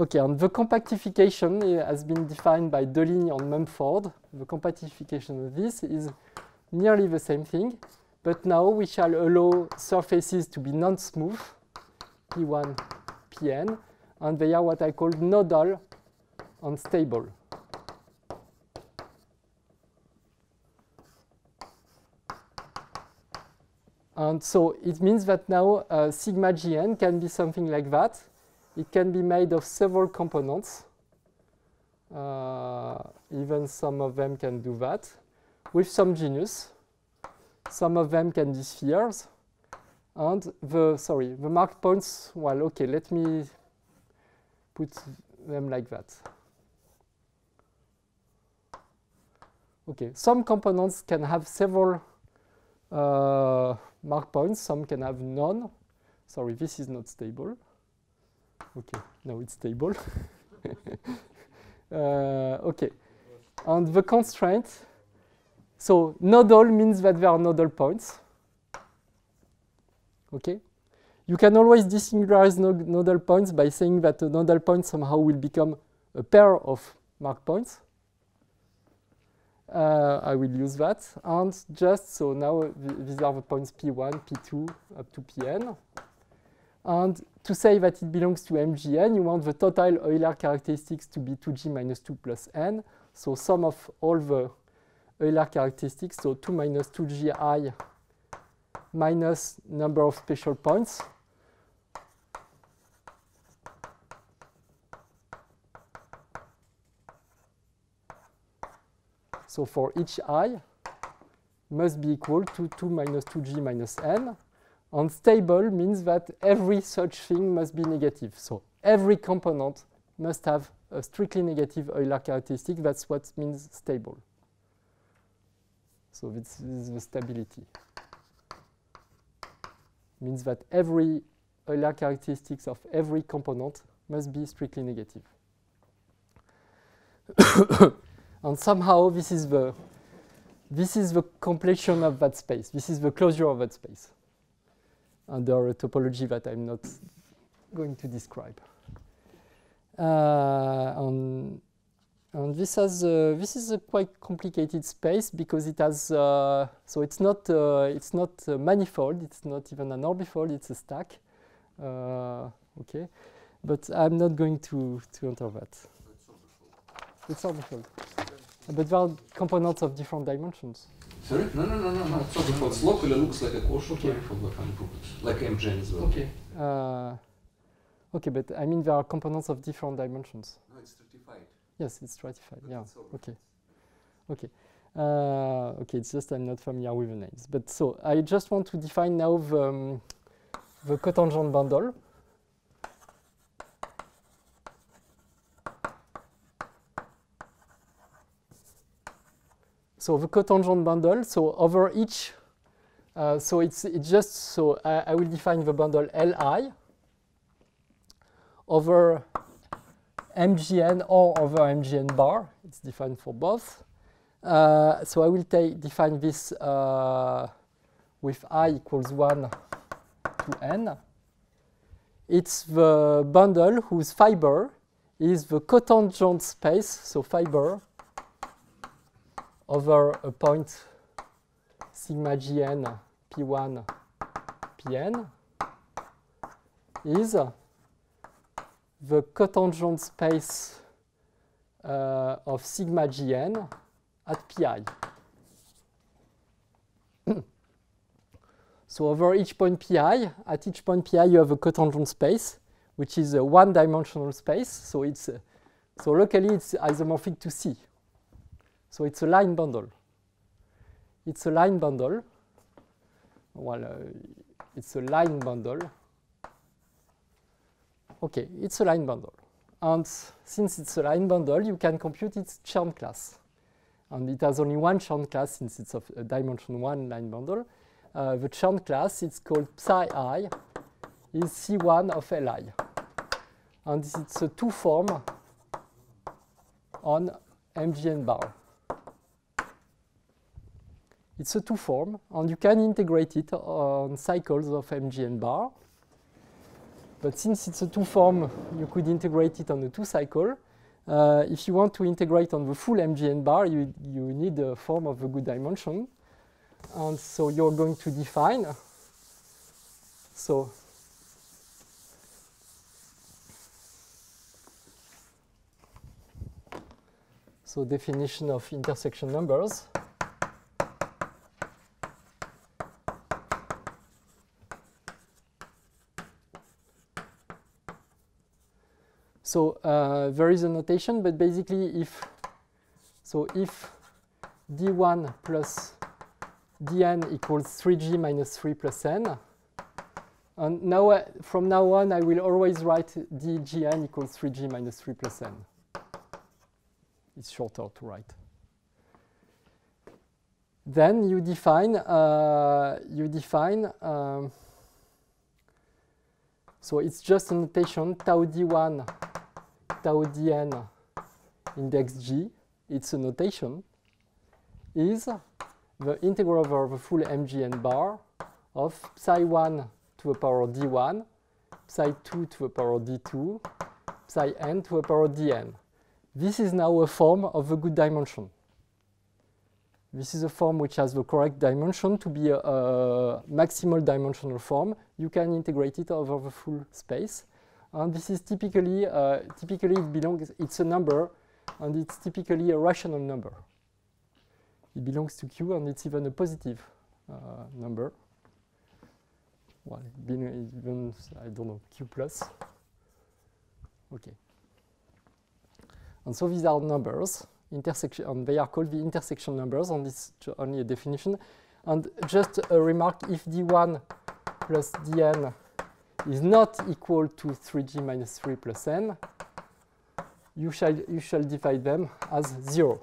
Okay, and the compactification has been defined by Deligne and Mumford. The compactification of this is nearly the same thing, but now we shall allow surfaces to be non-smooth, P1, Pn, and they are what I call nodal and stable. And so it means that now sigma gn can be something like that. It can be made of several components. Even some of them can do that. With some genus, some of them can be spheres. And the marked points, well, okay, let me put them like that. Okay, some components can have several marked points, some can have none. Sorry, this is not stable. Okay, now it's stable. Okay, and the constraint. So nodal means that there are nodal points. Okay, you can always disingularize nodal points by saying that a nodal point somehow will become a pair of marked points. I will use that, and just so now these are the points P1, P2 up to Pn. And to say that it belongs to MGN, you want the total Euler characteristics to be 2G minus 2 plus n. So sum of all the Euler characteristics, so 2 minus 2Gi minus number of special points. So for each I must be equal to 2 minus 2g minus n. And stable means that every such thing must be negative. So every component must have a strictly negative Euler characteristic. That's what means stable. So this is the stability. It means that every Euler characteristics of every component must be strictly negative. And somehow this is the completion of that space. This is the closure of that space under a topology that I'm not going to describe. And this has this is a quite complicated space because it has so it's not a manifold, it's not even an orbifold, it's a stack. Okay, but I'm not going to enter that. It's orbifold. But there are components of different dimensions. Sorry? No. It's orbifold. It's locally looks like a quotient orbifold, like MJ as well. Okay. Okay, but I mean there are components of different dimensions. No, it's stratified. Yes, it's stratified. But yeah. It's okay. Okay. Okay. It's just I'm not familiar with the names. But so I just want to define now the cotangent bundle. So the cotangent bundle. So over each, so it's just so I will define the bundle Li over MGN or over MGN bar. It's defined for both. So I will define this with I equals 1 to n. It's the bundle whose fiber is the cotangent space. So fiber over a point sigma gn p1 pn is the cotangent space of sigma gn at pi. So over each point pi, at each point pi you have a cotangent space, which is a one-dimensional space. So it's so locally it's isomorphic to C. So it's a line bundle. It's a line bundle. Well, it's a line bundle. Okay, it's a line bundle. And since it's a line bundle, you can compute its Chern class. And it has only one Chern class since it's of a dimension 1 line bundle. The Chern class, it's called psi I, is C1 of Li. And it's a two form on MGN bar. It's a two form, and you can integrate it on cycles of MGN bar. But since it's a two form, you could integrate it on a two cycle. If you want to integrate on the full MGN bar, you need a form of a good dimension. And so you're going to define. So definition of intersection numbers. So there is a notation, but basically if d1 plus dn equals 3g minus 3 plus n, and now from now on I will always write dgn equals 3g minus 3 plus n. It's shorter to write. Then you define so it's just a notation tau d1 tau dn index g, it's a notation, is the integral over the full MGN bar of psi1 to the power of d1, psi2 to the power of d2, psi n to the power of dn. This is now a form of a good dimension. This is a form which has the correct dimension to be a maximal dimensional form. You can integrate it over the full space. And this is typically it's a number, and it's typically a rational number. It belongs to Q, and it's even a positive number. Well, even I don't know, Q plus. Okay. And so these are numbers, intersection, and they are called the intersection numbers, and it's only a definition. And just a remark, if d1 plus dn is not equal to 3g minus 3 plus n, you shall define them as 0.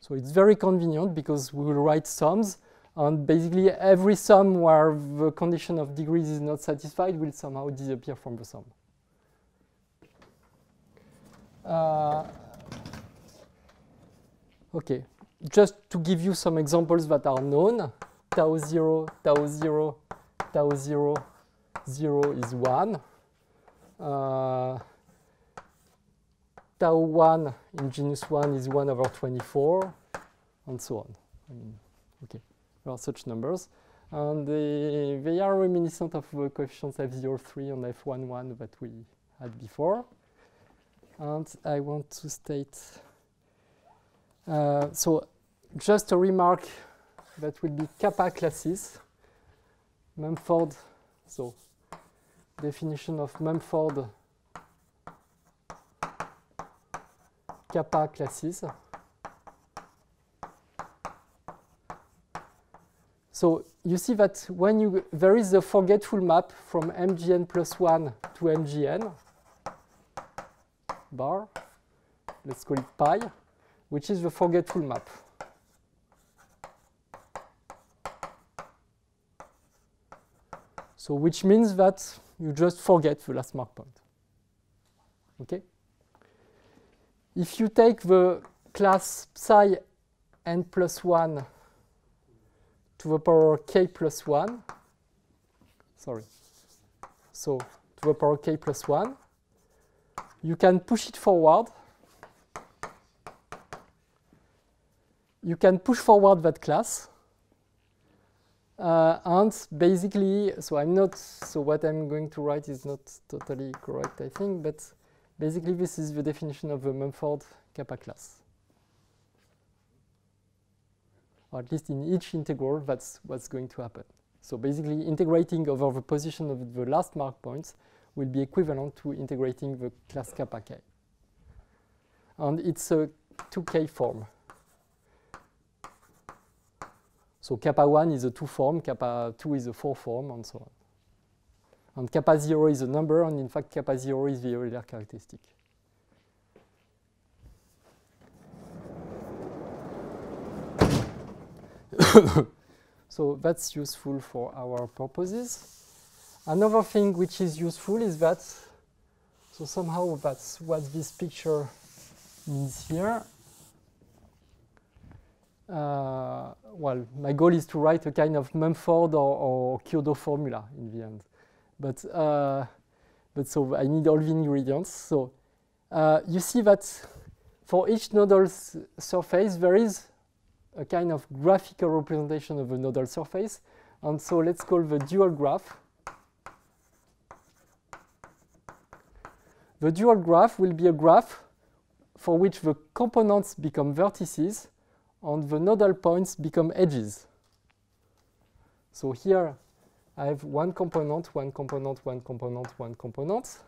So it's very convenient because we will write sums, and basically every sum where the condition of degrees is not satisfied will somehow disappear from the sum. Okay, just to give you some examples that are known, tau 0, tau 0, tau 0, 0 is 1. Tau 1 in genus 1 is 1 over 24, and so on. Okay, there are such numbers. And they are reminiscent of the coefficients F03 and F11 that we had before. And I want to state, so just a remark that will be kappa classes. Mumford, so definition of Mumford kappa classes. So you see that when you there is a forgetful map from MGN plus 1 to MGN bar, let's call it pi, which is the forgetful map. So which means that you just forget the last mark point. Okay? If you take the class psi n plus 1 to the power k plus 1, sorry, so to the power k plus 1, you can push it forward. You can push forward that class. And basically, so I'm not, so what I'm going to write is not totally correct, I think, but basically, this is the definition of the Mumford kappa class. Or at least in each integral, that's what's going to happen. So basically, integrating over the position of the last mark points will be equivalent to integrating the class kappa k. And it's a 2k form. So kappa 1 is a 2 form, kappa 2 is a 4 form, and so on. And kappa 0 is a number, and in fact, kappa 0 is the Euler characteristic. So that's useful for our purposes. Another thing which is useful is that, so somehow that's what this picture means here. Well, my goal is to write a kind of Mumford or Kyoto formula in the end. But so I need all the ingredients. So you see that for each nodal surface, there is a kind of graphical representation of a nodal surface. And so let's call the dual graph. The dual graph will be a graph for which the components become vertices and the nodal points become edges. So here, I have one component, one component, one component, one component.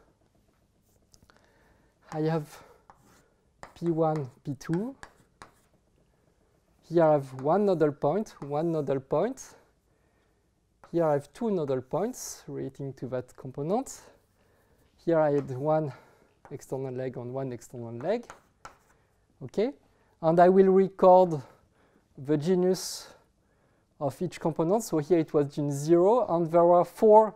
I have P1, P2. Here I have one nodal point, one nodal point. Here I have two nodal points relating to that component. Here I had one external leg and one external leg. Okay, and I will record the genus of each component. So here it was genus 0, and there are four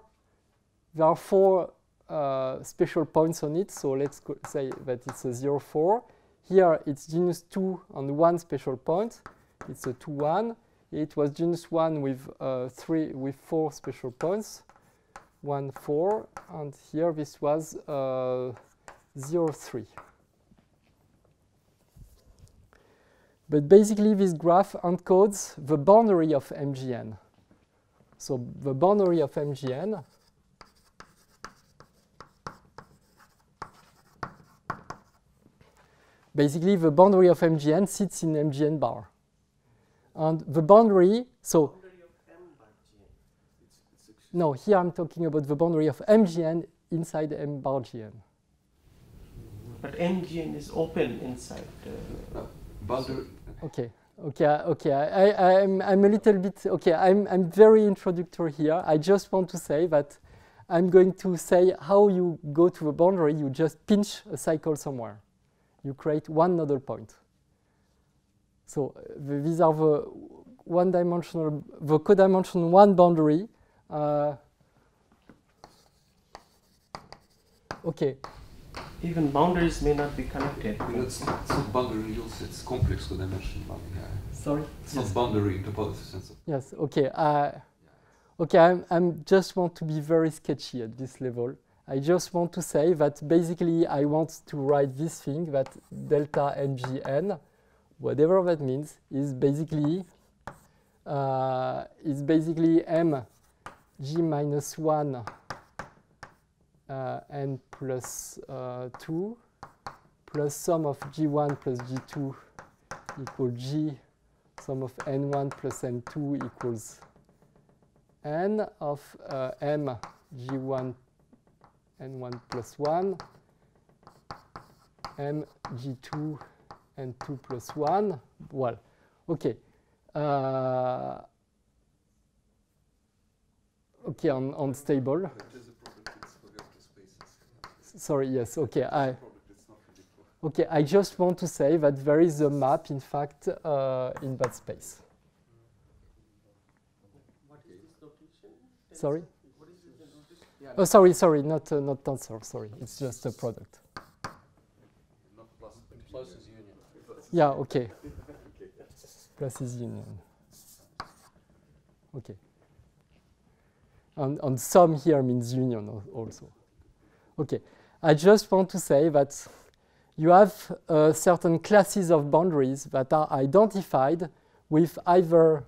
special points on it. So let's say that it's a 0, 4. Here it's genus 2 and one special point. It's a 2, 1. It was genus 1 with four special points, 1, 4. And here this was 0, 3. But basically, this graph encodes the boundary of MGN. So the boundary of MGN basically, the boundary of MGN sits in MGN bar. And the boundary, so no, here I'm talking about the boundary of MGN inside M bar GN. But MGN is open inside the boundary. Okay, okay, okay. I'm a little bit okay. I'm very introductory here. I just want to say that I'm going to say how you go to the boundary. You just pinch a cycle somewhere. You create one nodal point. So these are the one-dimensional, the codimension one boundary. Okay. Even boundaries may not be connected. It's not boundary rules, it's complex codimension boundary. Sorry? It's not boundary in the positive sense. Yes, okay. Okay, I'm just want to be very sketchy at this level. I just want to say that basically I want to write this thing that delta MGN, whatever that means, is basically M G minus 1 N plus 2 plus sum of G1 plus G2 equal G sum of N1 plus N2 equals N of M G1 N1 plus 1 M G2 and 2 plus 1, well, okay. Okay, on stable. Sorry, yes, okay. Okay, I just want to say that there is a map, in fact, in that space. What is this notation? Sorry? What is this notation? Yeah. Oh, sorry, sorry, not tensor, sorry. It's just a product. Not plus, plus is union. Yeah, okay. Plus is union. Okay. And sum here means union also. Okay, I just want to say that you have certain classes of boundaries that are identified with either,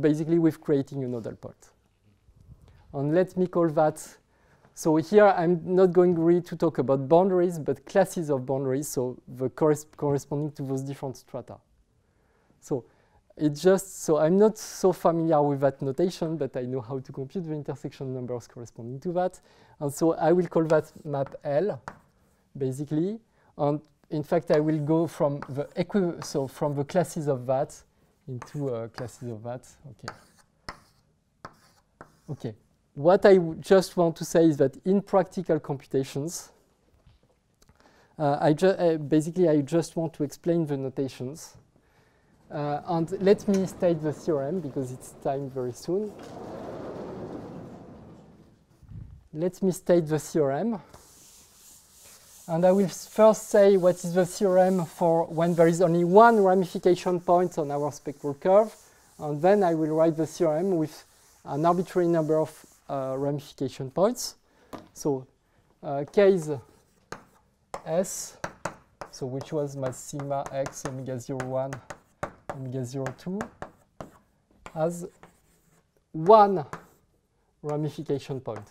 basically with creating a nodal point. And let me call that, so here I'm not going really to talk about boundaries, but classes of boundaries, so the corresponding to those different strata. So it's just, so I'm not so familiar with that notation, but I know how to compute the intersection numbers corresponding to that. And so I will call that map L, basically. And in fact, I will go from the, from the classes of that into classes of that. Okay. Okay. What I just want to say is that in practical computations, basically I just want to explain the notations. And let me state the theorem, because it's time very soon. Let me state the theorem. And I will first say what is the theorem for when there is only one ramification point on our spectral curve. And then I will write the theorem with an arbitrary number of ramification points. So K is S, so which was my sigma x omega 0,1. Omega 0,2 has one ramification point.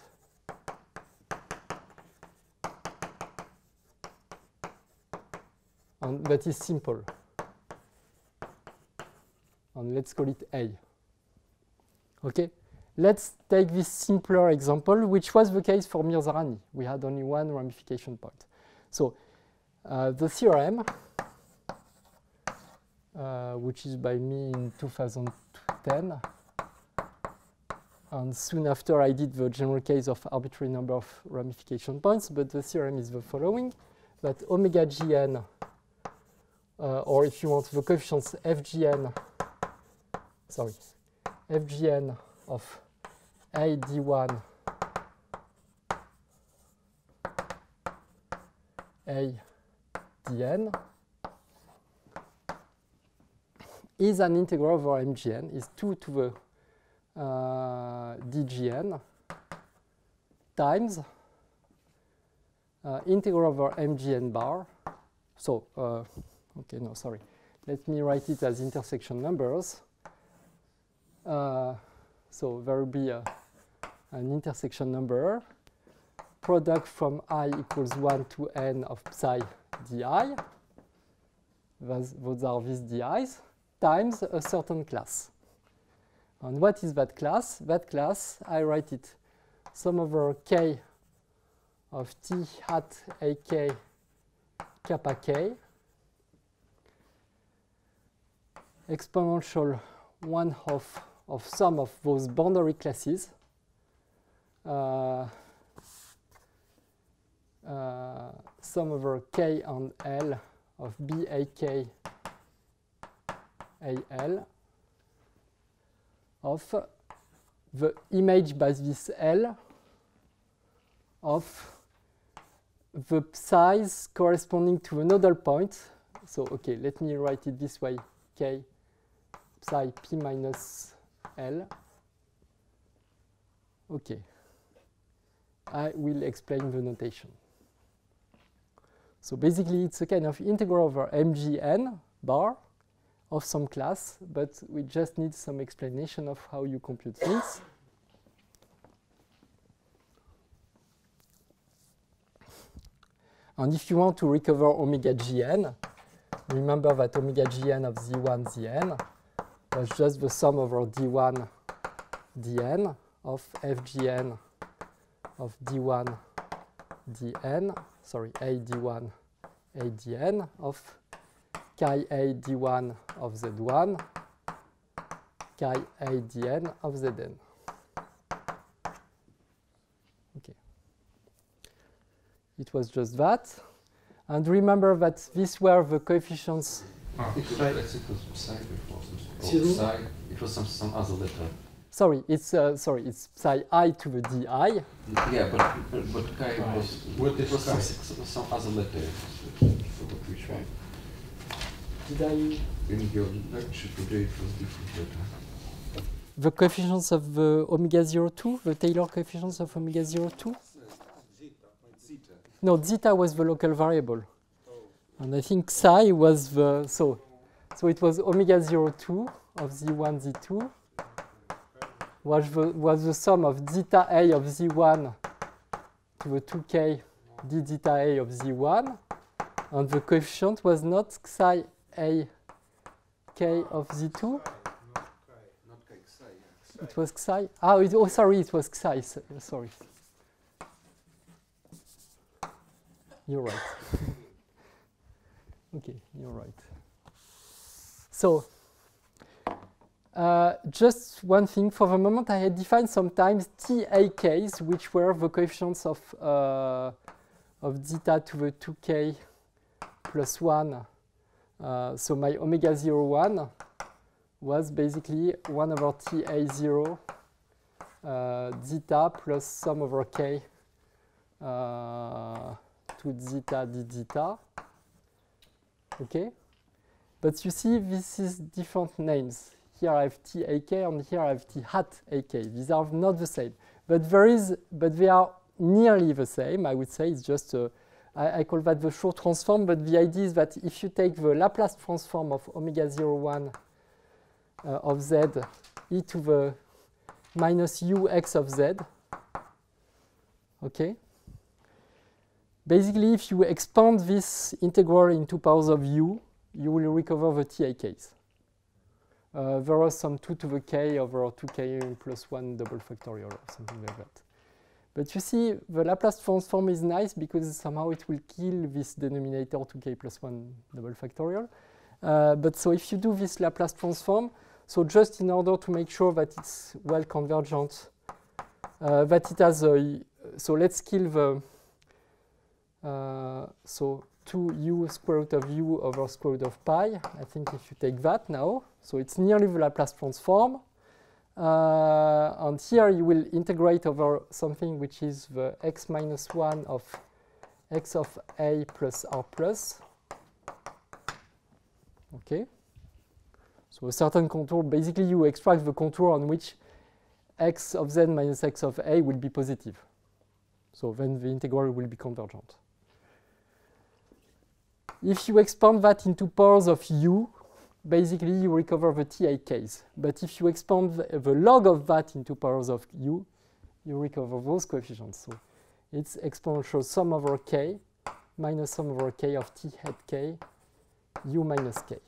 And that is simple. And let's call it A. Okay? Let's take this simpler example, which was the case for Mirzakhani. We had only one ramification point. So the theorem, which is by me in 2010. And soon after I did the general case of arbitrary number of ramification points, but the theorem is the following, that omega gn, or if you want the coefficients fgn, sorry, fgn of A d1 A dn, is an integral over MGN, is 2 to the DGN times integral over MGN bar. So, okay, no, sorry. Let me write it as intersection numbers. So there will be an intersection number, product from I equals 1 to N of psi di. Those are these di's. times a certain class. And what is that class? That class, I write it sum over k of t hat ak kappa k exponential 1/2 of sum of those boundary classes sum over k and l of b ak al of the image by this L of the size corresponding to a nodal point. So, okay, let me write it this way, k psi p minus L. Okay, I will explain the notation. So basically it's a kind of integral over mgn bar of some class, but we just need some explanation of how you compute things. And if you want to recover omega gn, remember that omega gn of z1, zn was just the sum over d1, dn of fgn of d1, dn, sorry, a d1, a dn of chi a d1 of z1, chi a dn of zn. Okay. It was just that. And remember that these were the coefficients. Oh, it was some other letter. Sorry, it's psi I to the di. Yeah, but chi was some other letter. Which one? Did I in your lecture today, it was different letter. The coefficients of the omega 02, the Taylor coefficients of omega 02? Zeta. No, zeta was the local variable. Oh. And I think psi was the, so it was omega 02 of z1, z2 was the sum of zeta a of z1 to the 2k d zeta a of z1, and the coefficient was not psi a k of z2. Not chi, yeah. It was psi. Oh, sorry, it was psi. Sorry. You're right. Okay, you're right. So, just one thing. For the moment, I had defined sometimes tak's, which were the coefficients of zeta to the 2k plus 1. So my omega 01 was basically 1 over ta0 zeta plus sum over k to zeta d zeta. Okay? But you see, this is different names. Here I have t ak and here I have t hat ak. These are not the same. But they are nearly the same. I would say it's just a I call that the Shor transform, but the idea is that if you take the Laplace transform of omega 01 of z e to the minus u x of z, okay? Basically, if you expand this integral into powers of u, you will recover the tak's. There are some 2 to the k over 2k plus 1 double factorial or something like that. But you see, the Laplace transform is nice because somehow it will kill this denominator 2k plus 1 double factorial. But so if you do this Laplace transform, so just in order to make sure that it's well convergent, that it has a, so let's kill the, so 2u square root of u over square root of pi. I think if you take that now, so it's nearly the Laplace transform. And here you will integrate over something which is the x minus 1 of x of a plus r plus. Okay. So a certain contour, basically you extract the contour on which x of z minus x of a will be positive. So then the integral will be convergent. If you expand that into powers of u, basically, you recover the tak's. But if you expand the log of that into powers of u, you recover those coefficients. So it's exponential sum over k minus sum over k of t hat k, u minus k.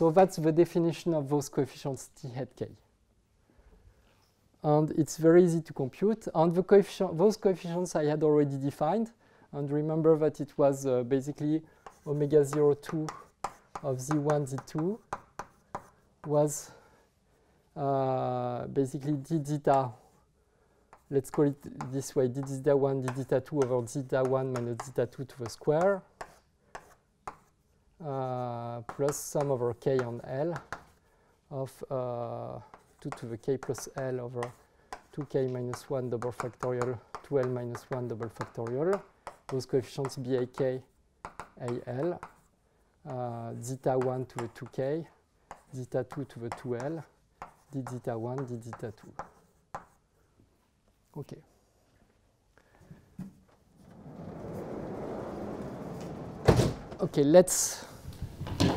So that's the definition of those coefficients T hat K. And it's very easy to compute. And the those coefficients I had already defined. And remember that it was basically omega 0, 2 of Z1, Z2 was basically d zeta, let's call it this way, d zeta 1, d zeta 2 over zeta 1 minus zeta 2 to the square plus sum over k on L of 2 to the k plus L over 2k minus 1 double factorial 2L minus 1 double factorial, those coefficients BAK AL, zeta 1 to the 2k, zeta 2 to the 2L, d zeta 1, d zeta 2. OK. OK, let's.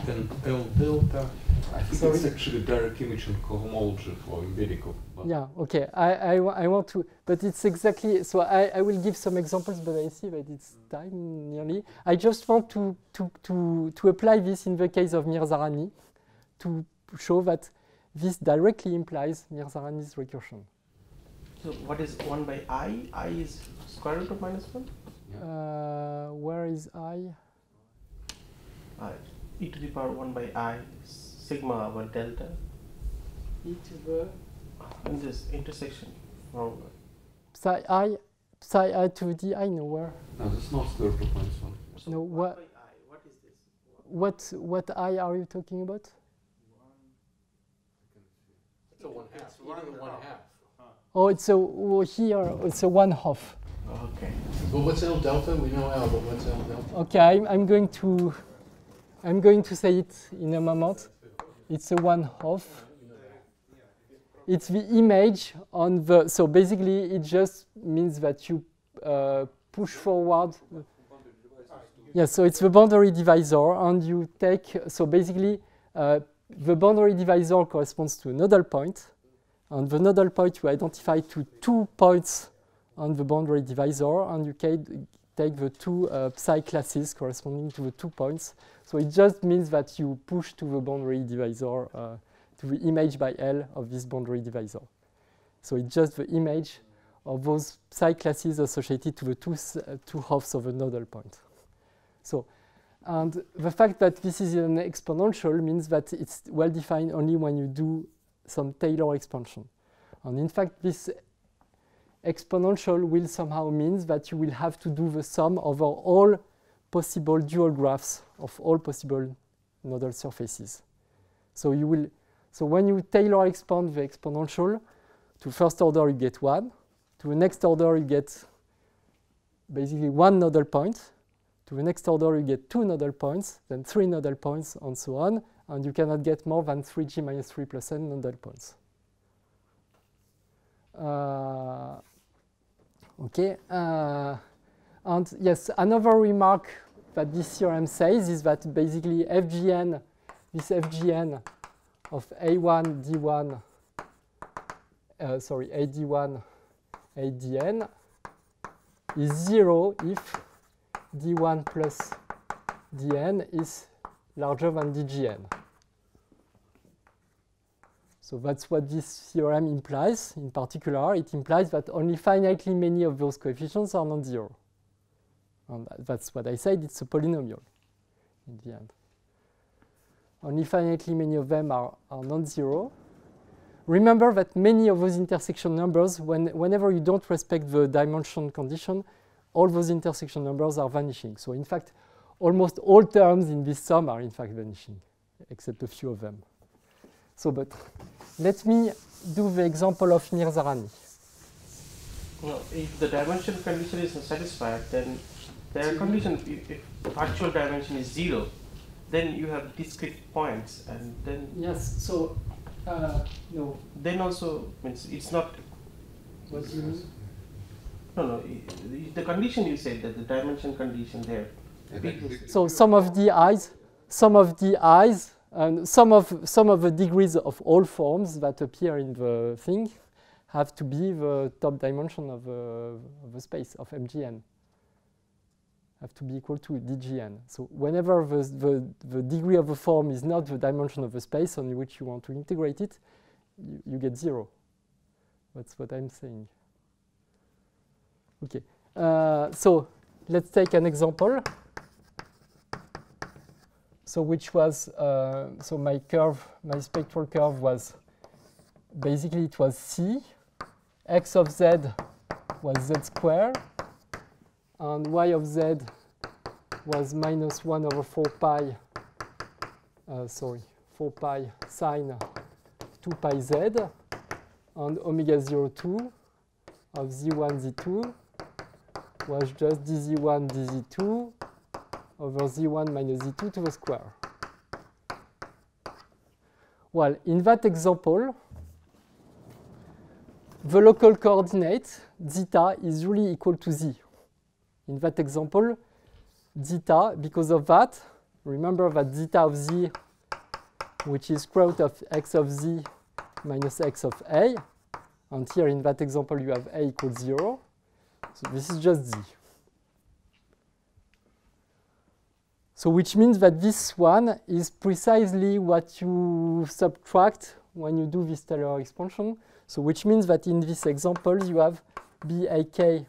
Then L delta, I think it's actually direct image in cohomology for empirical. Yeah, OK. I want to, but it's exactly, so I will give some examples, but I see that it's time nearly. I just want to apply this in the case of Mirzakhani to show that this directly implies Mirzakhani's recursion. So what is 1 by I? I is square root of minus 1? Yeah. Where is I? I. E to the power 1 by I sigma over delta. E to the? In this intersection. Wrong way. Psi I to the I nowhere. No, that's not square root of minus 1. So no, what? What is this? What I are you talking about? So one half. Oh, it's a here. It's a 1/2. Okay. Well, what's L delta? We know L, but what's L delta? Okay, I'm going to say it in a moment. It's a 1/2. It's the image on the. So basically, it just means that you push forward. Yeah. So it's the boundary divisor, and you take. So basically. The boundary divisor corresponds to a nodal point, and the nodal point you identify to 2 points on the boundary divisor, and you can take the 2 psi classes corresponding to the 2 points. So it just means that you push to the boundary divisor, to the image by L of this boundary divisor. So it's just the image of those psi classes associated to the 2 halves of a nodal point. So. And the fact that this is an exponential means that it's well defined only when you do some Taylor expansion. And in fact, this exponential will somehow mean that you will have to do the sum over all possible dual graphs of all possible nodal surfaces. So you will, so when you Taylor expand the exponential, to first order you get 1, to the next order you get basically 1 nodal point. To the next order, you get 2 nodal points, then 3 nodal points, and so on. And you cannot get more than 3g minus 3 plus n nodal points. OK. And yes, another remark that this theorem says is that basically FGN, this FGN of A1, D1, sorry, AD1, ADN is 0 if d1 plus dn is larger than dgn. So that's what this theorem implies. In particular, it implies that only finitely many of those coefficients are non-zero. And that's what I said. It's a polynomial in the end. Only finitely many of them are non-zero. Remember that many of those intersection numbers, whenever you don't respect the dimension condition, all those intersection numbers are vanishing. So in fact, almost all terms in this sum are in fact vanishing, except a few of them. So but let me do the example of Mirzakhani. No, if the dimension condition is satisfied, then the condition, if actual dimension is 0, then you have discrete points, and then... Yes, so... no. Then also, means it's not... What do you mean? No, no. The condition you said, that the dimension condition there. So some of the i's, and some of the degrees of all forms that appear in the thing, have to be the top dimension of the space of MGN. have to be equal to dgn. So whenever the degree of the form is not the dimension of the space on which you want to integrate it, you get 0. That's what I'm saying. Okay. So let's take an example. So which was so my curve, my spectral curve was basically it was C, x of z was z squared, and y of z was minus 1 over 4 pi, sorry, 4 pi sine 2 pi z, and omega 0,2 of z1, z2 was just dz1, dz2 over z1 minus z2 to the square. Well, in that example, the local coordinate zeta is really equal to z. In that example, zeta, because of that, remember that zeta of z, which is square root of x of z minus x of a, and here in that example you have a equals 0. So this is just z. So which means that this one is precisely what you subtract when you do this Taylor expansion. So which means that in this example you have bak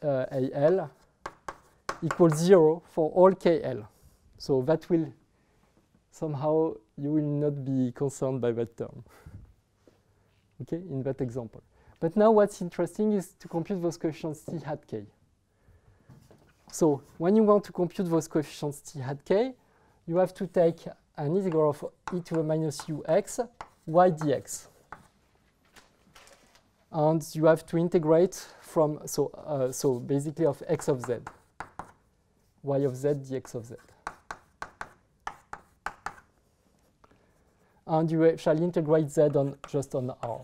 BAL equals 0 for all KL. So that will somehow, you will not be concerned by that term, okay, in that example. But now what's interesting is to compute those coefficients T hat K. So when you want to compute those coefficients T hat K, you have to take an integral of e to the minus ux y dx. And you have to integrate from, so basically of x of z, y of z, dx of z. And you shall integrate z on just on R.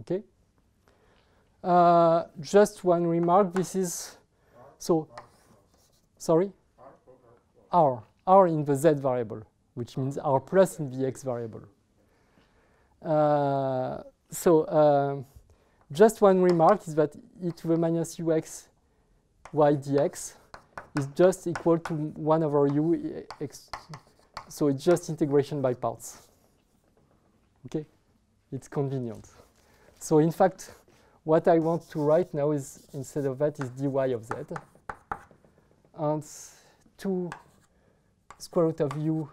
Okay? Just one remark, this is, so, sorry? R in the z variable, which means R plus in the x variable. Just one remark is that e to the minus ux y dx is just equal to 1 over u x, so it's just integration by parts. Okay, it's convenient. So in fact, what I want to write now is instead of that is dy of z, and 2 square root of u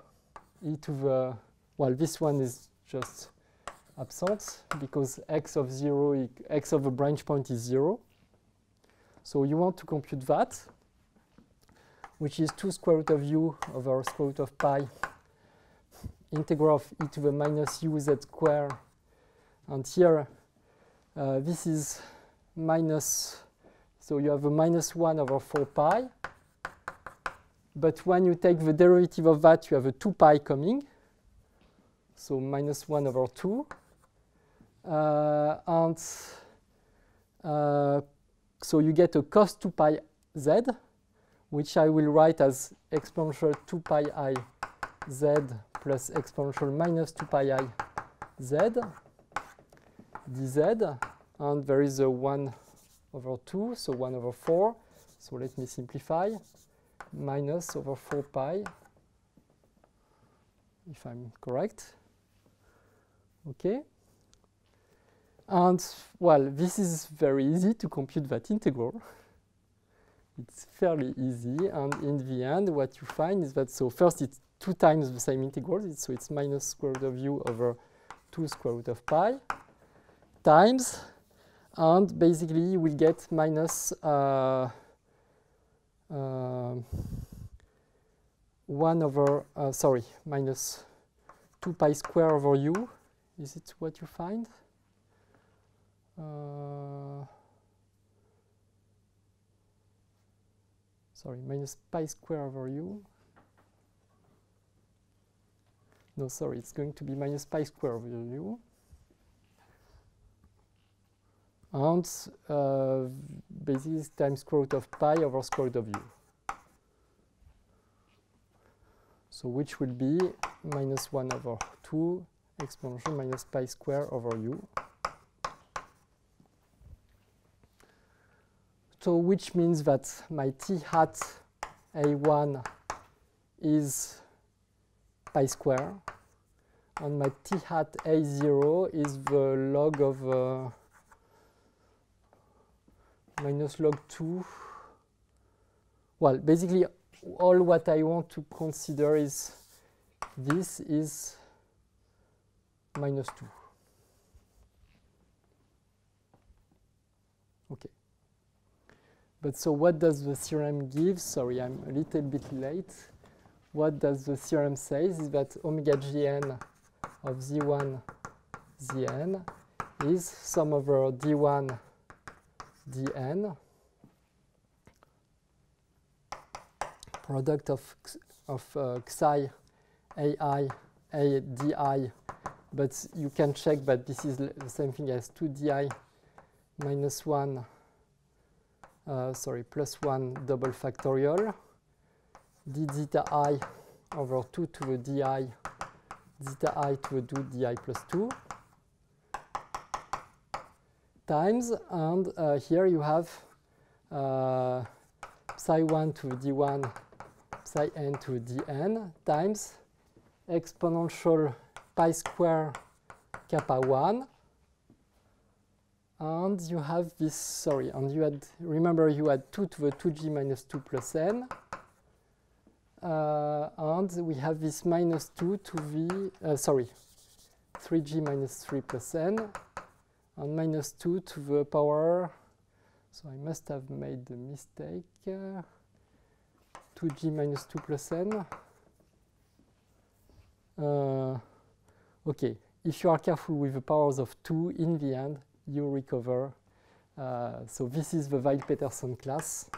e to the, well, this one is just absent because x of 0, x of a branch point is 0. So you want to compute that, which is 2 square root of u over square root of pi integral of e to the minus uz square. And here, this is minus, so you have a minus 1 over 4 pi. But when you take the derivative of that, you have a 2 pi coming. So minus 1 over 2. And so you get a cos 2 pi z, which I will write as exponential 2 pi I z plus exponential minus 2 pi I z dz. And there is a 1 over 2, so 1 over 4. So let me simplify. Minus over 4 pi, if I'm correct. Okay. And, well, this is very easy to compute that integral. It's fairly easy. And in the end, what you find is that, so first it's 2 times the same integral. So it's minus square root of u over 2 square root of pi times. And basically, you will get minus 1 over, sorry, minus 2 pi square over u. Is it what you find? Sorry, minus pi square over u. No, sorry, it's going to be minus pi square over u. And basically times square root of pi over square root of u. So which will be minus 1 over 2 exponential minus pi square over u. So which means that my t hat A1 is pi square, and my t hat A0 is the log of minus log 2. Well, basically all what I want to consider is this is minus 2. Okay. But so what does the theorem give? Sorry, I'm a little bit late. What does the theorem say is that omega gn of z1 zn is sum over d1 dn, product of xi ai a di, but you can check that this is the same thing as 2di minus 1 plus 1 double factorial d zeta I over 2 to the di zeta I to the 2 di plus 2 times, and here you have psi 1 to the d1 psi n to the dn times exponential pi square kappa 1. And you have this, sorry, and you had, remember you had 2 to the 2g minus 2 plus n. And we have this minus 2 to the, 3g minus 3 plus n, and minus 2 to the power, so I must have made the mistake, 2g minus 2 plus n. Okay, if you are careful with the powers of 2, in the end, you recover. So this is the Weil-Peterson class.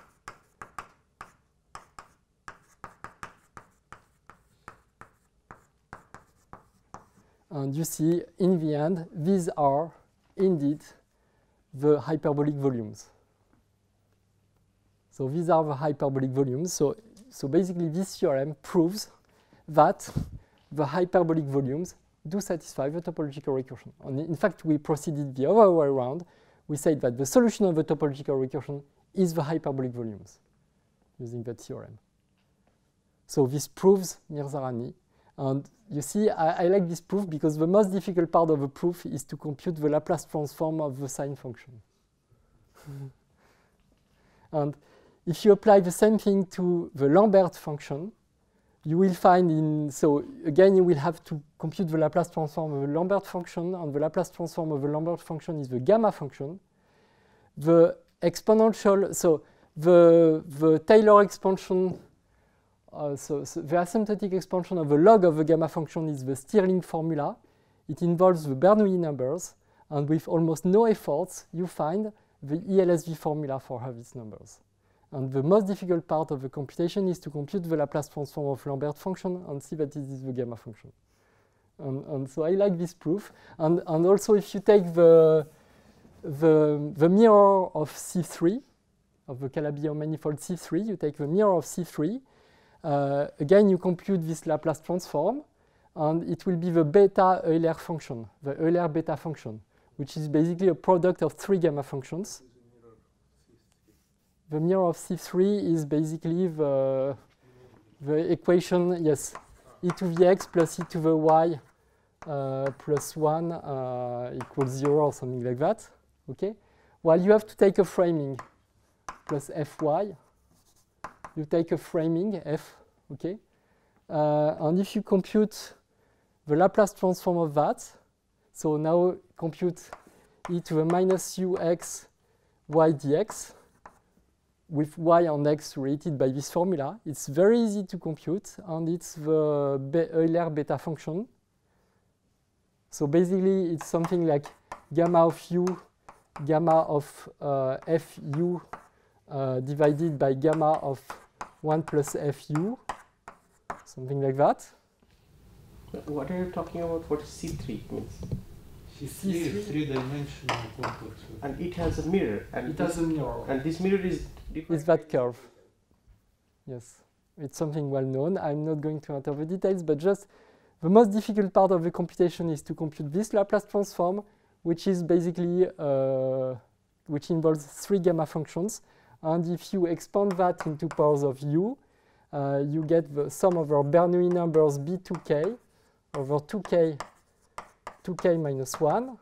And you see, in the end, these are indeed the hyperbolic volumes. So these are the hyperbolic volumes. So basically, this theorem proves that the hyperbolic volumes do satisfy the topological recursion. And in fact, we proceeded the other way around. We said that the solution of the topological recursion is the hyperbolic volumes using that theorem. So this proves Mirzakhani. And you see, I like this proof because the most difficult part of the proof is to compute the Laplace transform of the sine function. And if you apply the same thing to the Lambert function, you will find in, so again, you will have to compute the Laplace transform of the Lambert function, and the Laplace transform of the Lambert function is the gamma function. The exponential, so the Taylor expansion, so the asymptotic expansion of the log of the gamma function is the Stirling formula. It involves the Bernoulli numbers, and with almost no efforts, you find the ELSV formula for Hurwitz numbers. And the most difficult part of the computation is to compute the Laplace transform of Lambert function and see that it is the gamma function. And so I like this proof. And also, if you take the mirror of C3, of the Calabi-Yau manifold C3, you take the mirror of C3. Again, you compute this Laplace transform, and it will be the beta Euler function, the Euler beta function, which is basically a product of 3 gamma functions. The mirror of C3 is basically the equation, yes, e to the x plus e to the y plus 1 equals 0 or something like that. Okay. Well, you have to take a framing plus fy. You take a framing f, okay? And if you compute the Laplace transform of that, so now compute e to the minus ux y dx, with y and x related by this formula. It's very easy to compute, and it's the Euler beta function. So basically, it's something like gamma of u, gamma of fu divided by gamma of 1 plus fu, something like that. What are you talking about? What C3 means? C3 three-dimensional complex. And it has a mirror. And it has a mirror. And this mirror is different. It's that curve. Yes. It's something well known. I'm not going to enter the details, but just the most difficult part of the computation is to compute this Laplace transform, which is basically, which involves 3 gamma functions. And if you expand that into powers of u, you get the sum over Bernoulli numbers b2k over 2k minus 1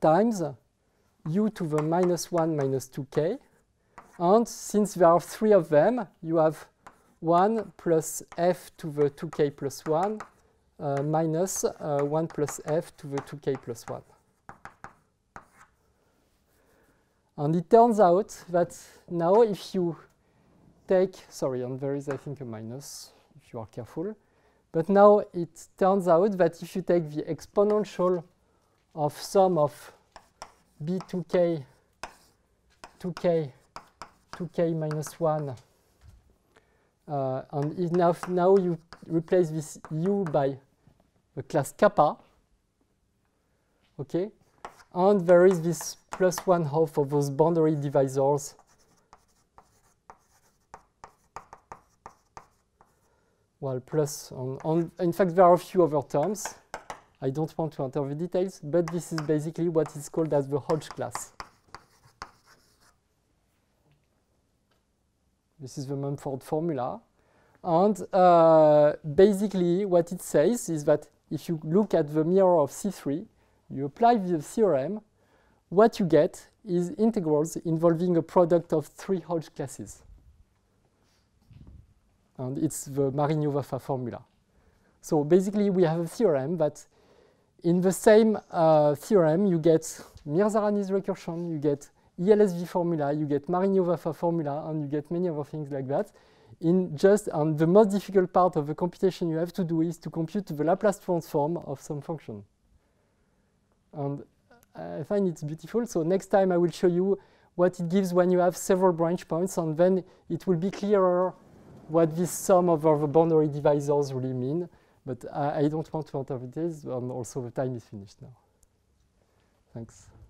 times u to the minus 1 minus 2k. And since there are three of them, you have 1 plus f to the 2k plus 1 minus 1 plus f to the 2k plus 1. And it turns out that now if you take, sorry, and there is, I think, a minus, if you are careful. But now it turns out that if you take the exponential of sum of b2k, 2k minus 1, and if now you replace this u by the class kappa, okay? And there is this plus 1/2 of those boundary divisors in fact, there are a few other terms. I don't want to enter the details, but this is basically what is called as the Hodge class. This is the Mumford formula. And basically, what it says is that if you look at the mirror of C3, you apply the theorem, what you get is integrals involving a product of three Hodge classes. And it's the Marigny-Vafa formula. So basically, we have a theorem that in the same theorem, you get Mirzakhani's recursion, you get ELSV formula, you get Marigny-Vafa formula, and you get many other things like that. And the most difficult part of the computation you have to do is to compute the Laplace transform of some function. And I find it's beautiful. So next time I will show you what it gives when you have several branch points, and then it will be clearer what this sum over the boundary divisors really mean. But I don't want to enter this. Also, the time is finished now. Thanks.